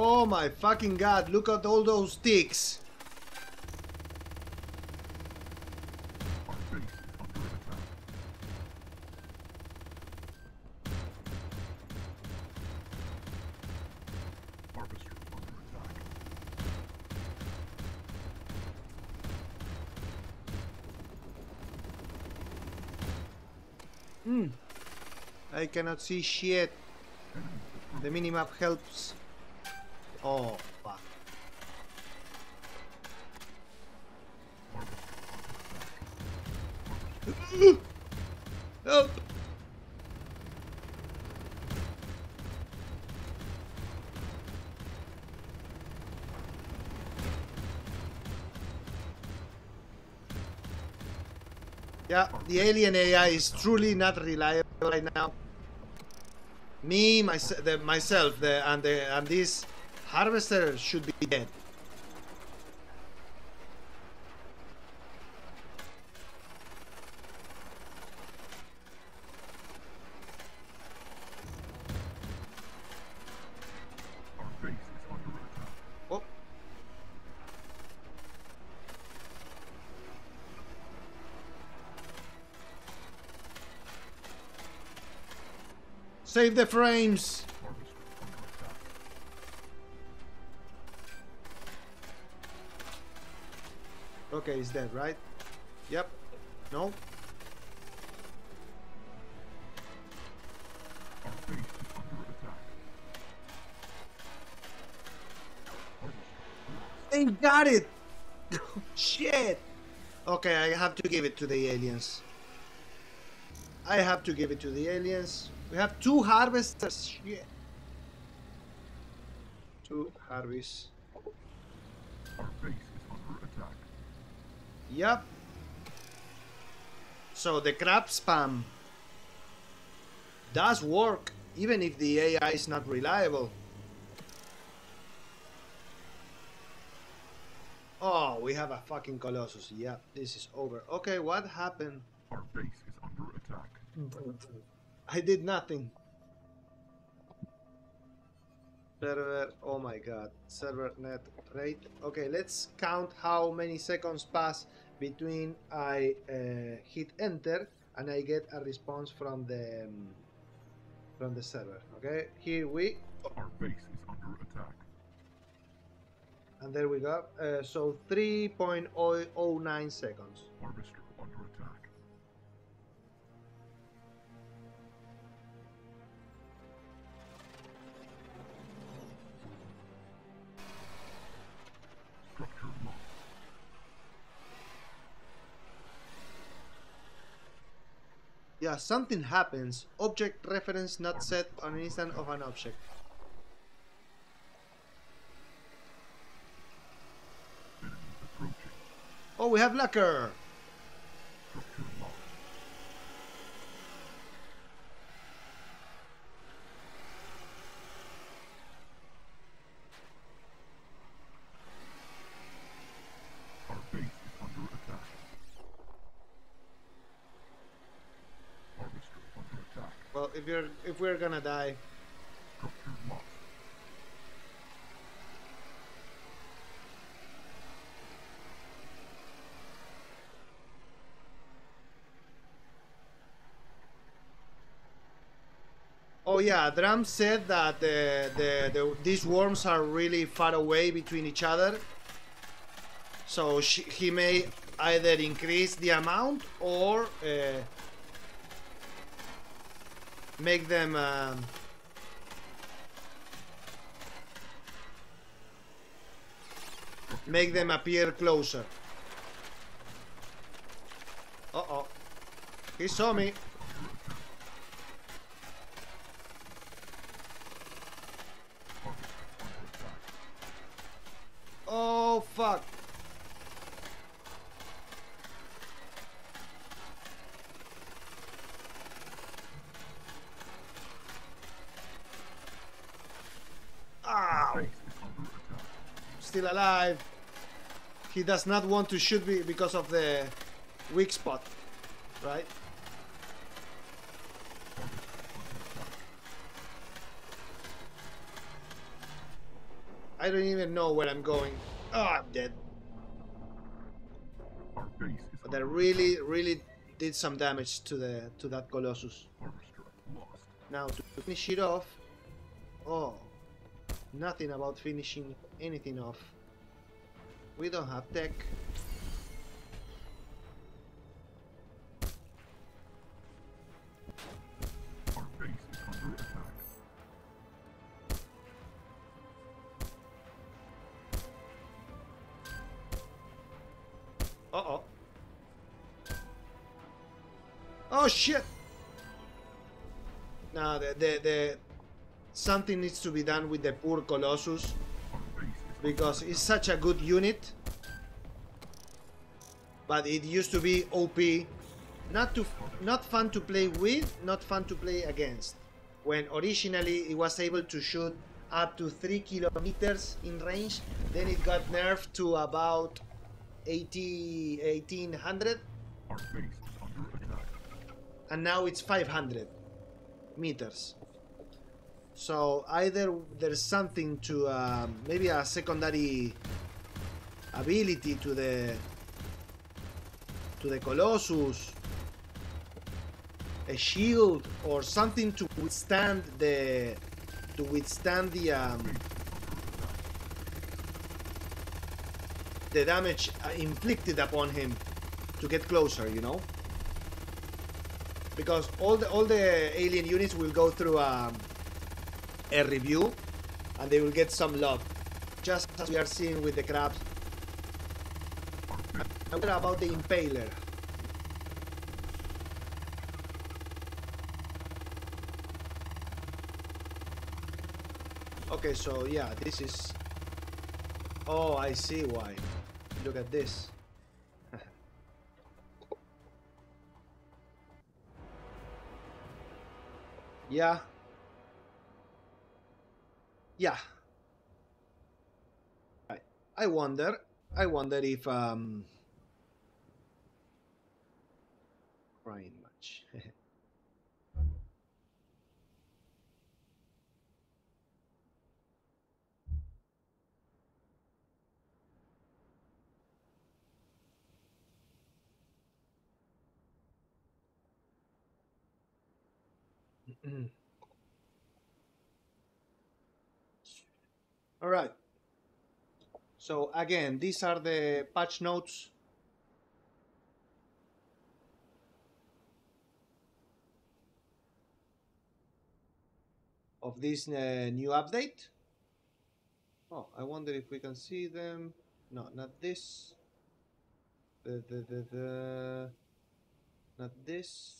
Oh my fucking god, look at all those sticks. I cannot see shit. The minimap helps. Oh, fuck. Help! Yeah, the alien AI is truly not reliable right now. Me, myself, and this Harvester should be dead. Oh. Save the frames. Okay, he's dead, right? Yep. No? They got it! Shit! Okay, I have to give it to the aliens. I have to give it to the aliens. We have two harvesters. Shit. Two harvests. Yep. So the crab spam does work, even if the AI is not reliable. Oh, we have a fucking Colossus. Yeah, this is over. Okay, what happened? Our base is under attack. I did nothing. Server, oh my god, server net rate. Okay, let's count how many seconds pass between I hit enter and I get a response from the server. Okay, here we. Our base is under attack. And there we go. So 3.009 seconds. Harvester under attack. Yeah, something happens. Object reference not set on an instance of an object. Oh, we have lacquer! If we're gonna die. Oh yeah, DRAM said that these worms are really far away between each other. So he may either increase the amount or make them appear closer. Uh-oh. He saw me. Oh fuck. Still alive. He does not want to shoot me because of the weak spot, right? I don't even know where I'm going. Oh, I'm dead. But that really did some damage to the that Colossus. Now to finish it off. Oh, nothing about finishing anything off. We don't have tech. Oh shit! Now the something needs to be done with the poor Colossus because it's such a good unit, but it used to be OP, not fun to play with, not fun to play against. When originally it was able to shoot up to 3 kilometers in range, then it got nerfed to about 1800. And now it's 500 meters. So either there's something to maybe a secondary ability to the Colossus, a shield or something to withstand the damage inflicted upon him to get closer, you know. Because all the alien units will go through a review, and they will get some love, just as we are seeing with the crabs. And what about the Impaler? Okay, so yeah, this is. Oh, I see why. Look at this. Yeah. Yeah. I wonder if crying much. All right, so again, these are the patch notes. Of this new update. Oh, I wonder if we can see them. No, not this. Not this.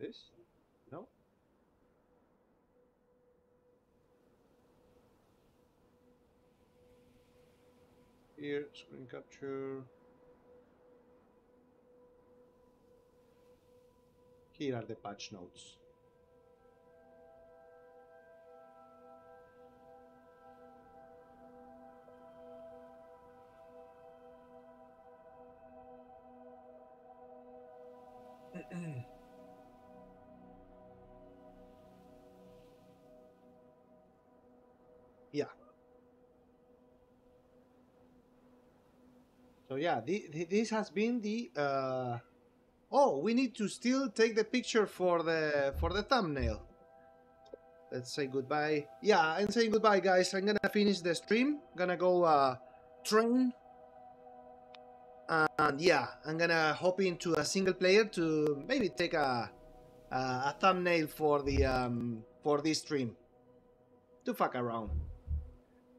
This? No? Here, screen capture. Here are the patch notes. Yeah. So yeah, this has been the. Oh, we need to still take the picture for the thumbnail. Let's say goodbye. Yeah, I'm saying goodbye, guys. I'm gonna finish the stream. Gonna go train. And yeah, I'm gonna hop into a single player to maybe take a thumbnail for the for this stream. To fuck around.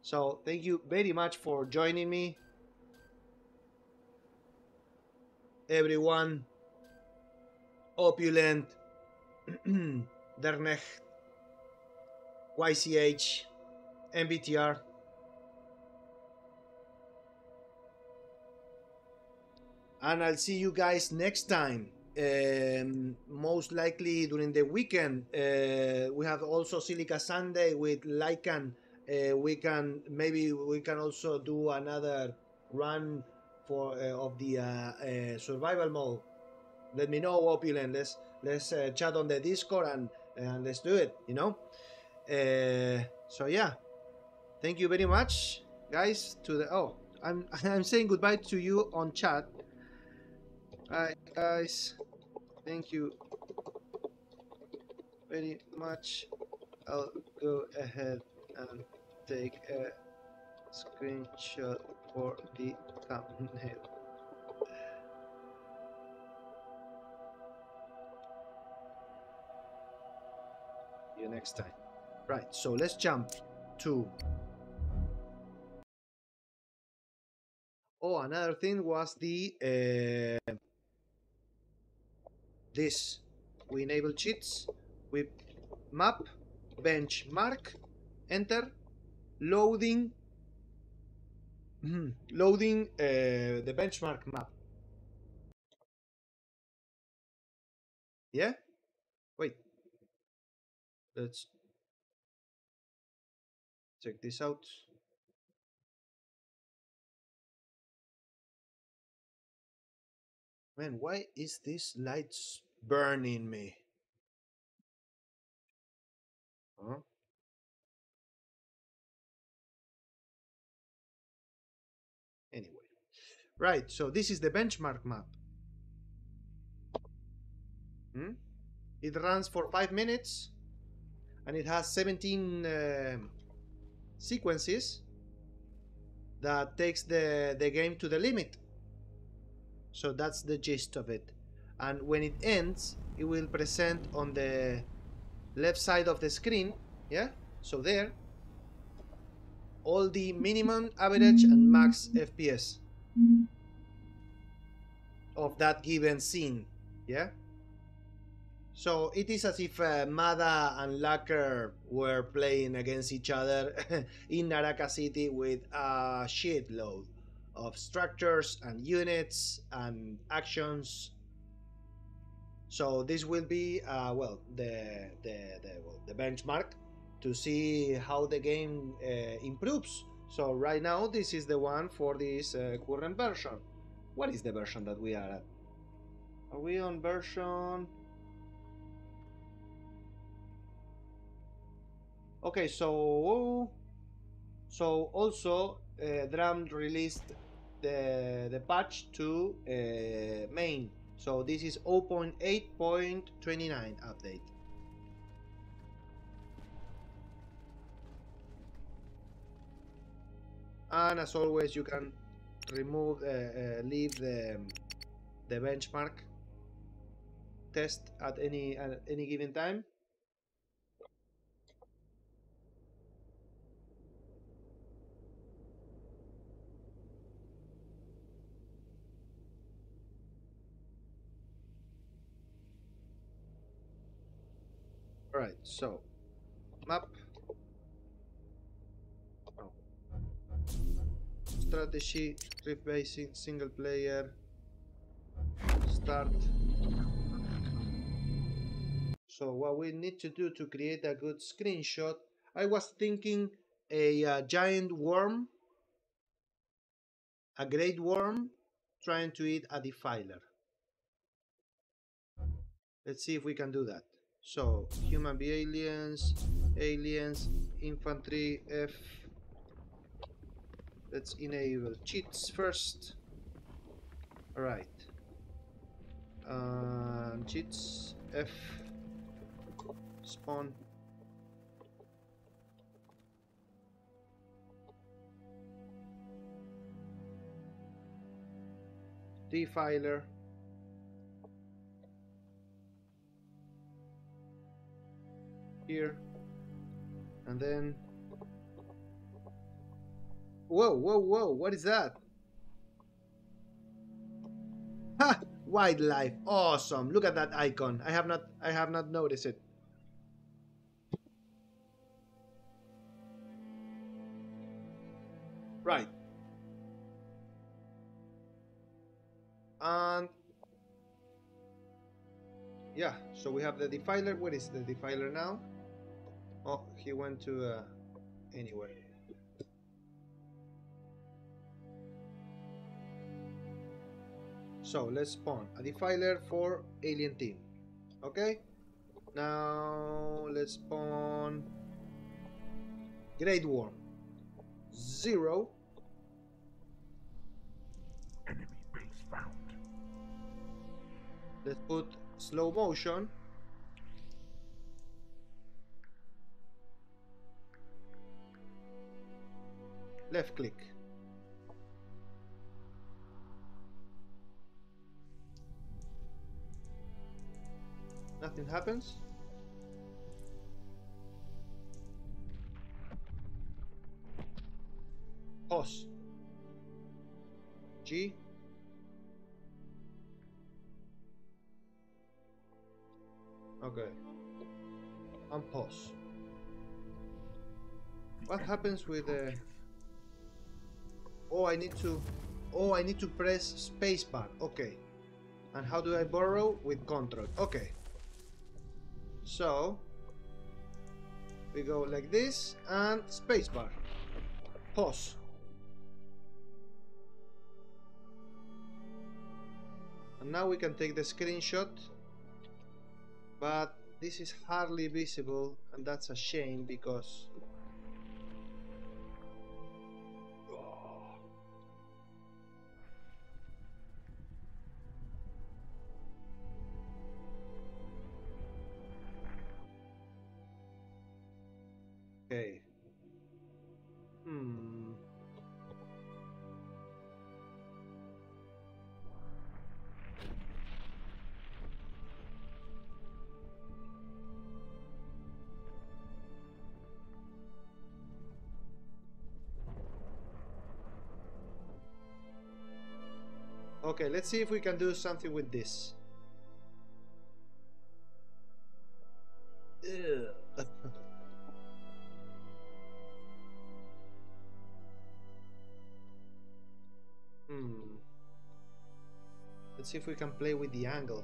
So thank you very much for joining me, everyone. Opulent, Dernech, YCH, MBTR. And I'll see you guys next time. Most likely during the weekend. We have also Silica Sunday with Lycan. Maybe we can also do another run for of the survival mode. Let me know, Opilon. Let's chat on the Discord and let's do it, you know. So yeah, thank you very much, guys. To the I'm saying goodbye to you on chat. Alright, guys, thank you very much. I'll go ahead and take a screenshot for the thumbnail. See you next time. Right, so let's jump to... Oh, another thing was the... This. We enable cheats. We map, benchmark, enter, loading, loading the benchmark map. Yeah? Wait. Let's check this out. Man, why is this light burning me? Huh? Anyway. Right, so this is the benchmark map. It runs for 5 minutes. And it has 17 sequences that takes the game to the limit. So that's the gist of it. And when it ends, it will present on the left side of the screen. Yeah, so there, all the minimum, average and max FPS of that given scene. Yeah. So it is as if Mada and Lacker were playing against each other in Naraka City with a shitload of structures and units and actions. So this will be, well, the benchmark to see how the game improves. So right now this is the one for this current version. What is the version that we are at? Are we on version... Okay, so also DRAM released the patch to main. So this is 0.8.29 update. And as always, you can remove, leave the benchmark test at any given time. Right, so map, strategy, trip basing, single player, start. So what we need to do to create a good screenshot, I was thinking a giant worm, a great worm trying to eat a defiler. Let's see if we can do that. So, human be aliens, aliens, infantry, F. Let's enable cheats first. Alright. Cheats, F, spawn. Defiler. Here and then whoa, what is that? Ha! Wildlife, awesome. Look at that icon. I have not noticed it. Right, and yeah, so we have the defiler. Where is the defiler now? Oh, he went to anywhere. So let's spawn a defiler for alien team. Okay, now let's spawn Great War. 0. Enemy base found. Let's put slow motion. Left click. Nothing happens. Pause. G. Okay. And pause. What happens with the? Oh, I need to. Oh, I need to press spacebar. Okay. And how do I borrow? With control. Okay. So we go like this and spacebar. Pause. And now we can take the screenshot, but this is hardly visible, and that's a shame because oh. Okay. Okay, let's see if we can do something with this. Let's see if we can play with the angle.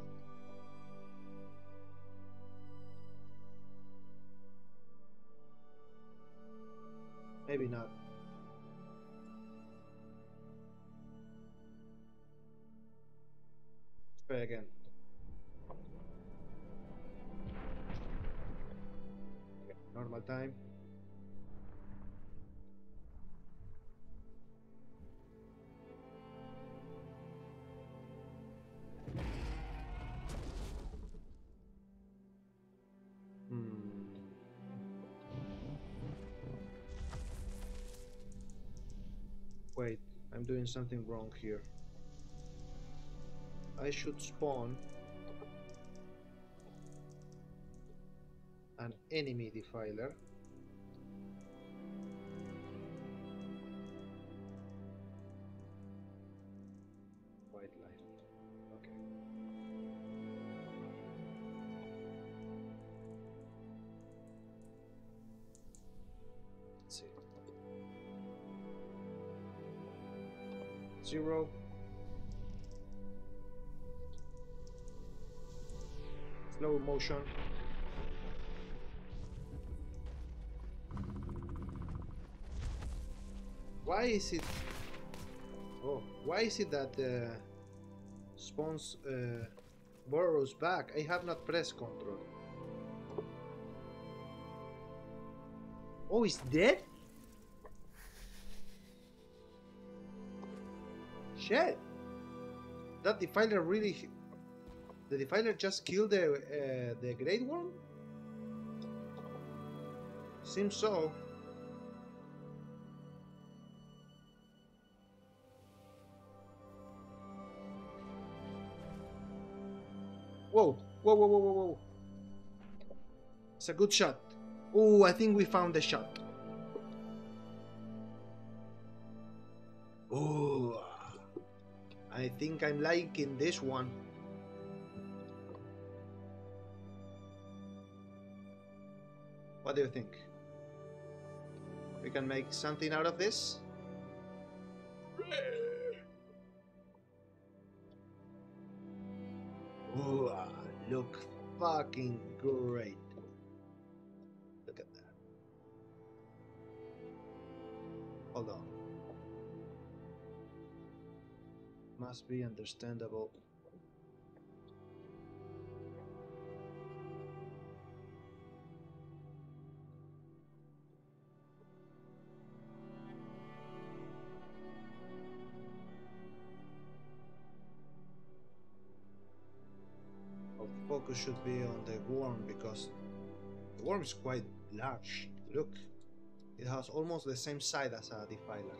Maybe not. Try again. Okay, normal time. Wait, I'm doing something wrong here. I should spawn an enemy defiler. White light. Okay. Let's see. 0. 0 motion. Why is it? Oh, why is it that spawns borrows back? I have not pressed control. Oh, it's dead. Shit! That defiler really. The defiler just killed the great one? Seems so. Whoa, whoa, whoa, whoa, whoa, whoa. It's a good shot. Oh, I think we found the shot. Oh, I think I'm liking this one. What do you think? We can make something out of this? Ooh, look fucking great. Look at that. Hold on. Must be understandable. focus should be on the worm, because the worm is quite large. Look, it has almost the same size as a Defiler.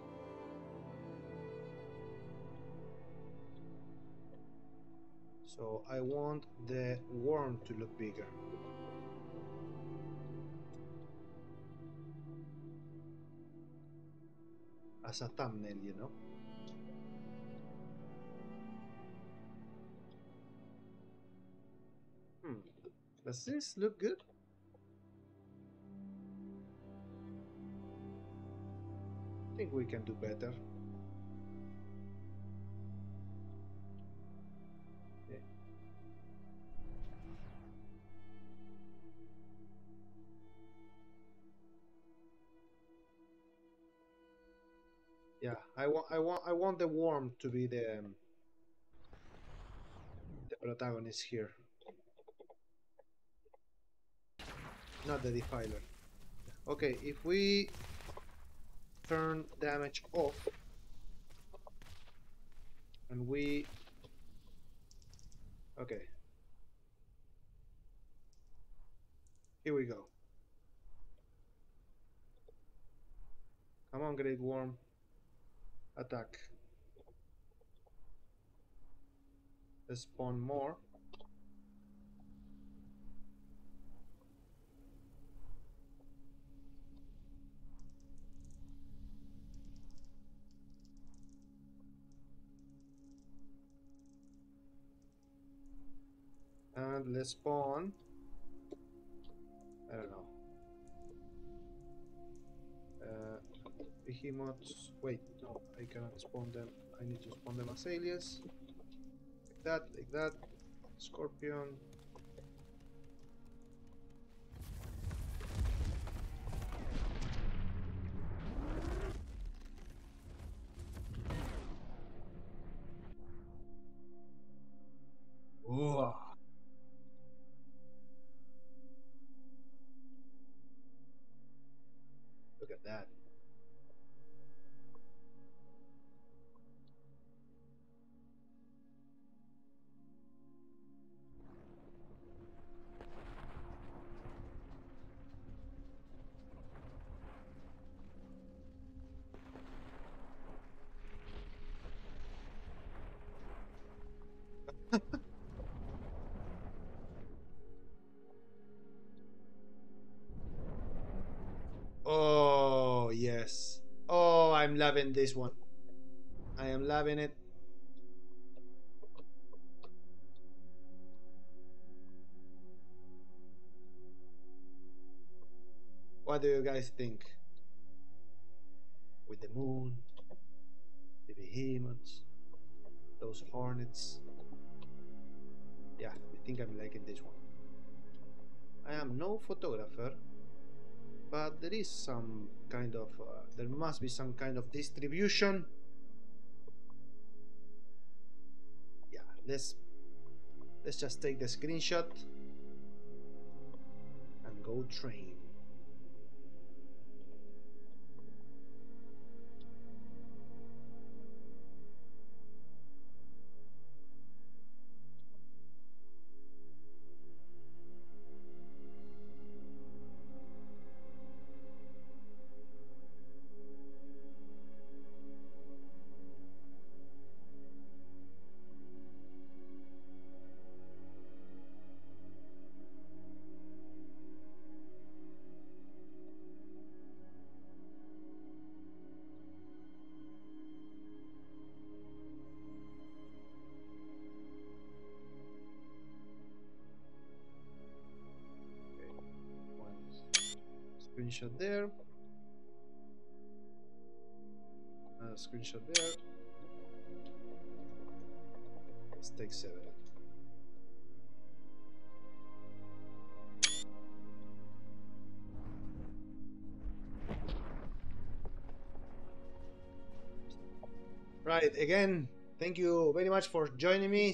So I want the worm to look bigger. As a thumbnail, you know. Does this look good? I think we can do better. Yeah. Yeah, I want the worm to be the protagonist here. Not the Defiler. Okay, if we turn damage off and we... okay, here we go. Come on, Great Worm, attack. Let's spawn more. And let's spawn, I don't know, Behemoths, wait, no, I cannot spawn them, I need to spawn them as alias, like that, Scorpion, I'm loving this one. I am loving it. What do you guys think? With the moon, the behemoths, those hornets. Yeah, I think I'm liking this one. I am no photographer, but there is some kind of, there must be some kind of distribution. Yeah, let's just take the screenshot and go train. Screenshot there, screenshot there. Let's take several. Right, again, thank you very much for joining me.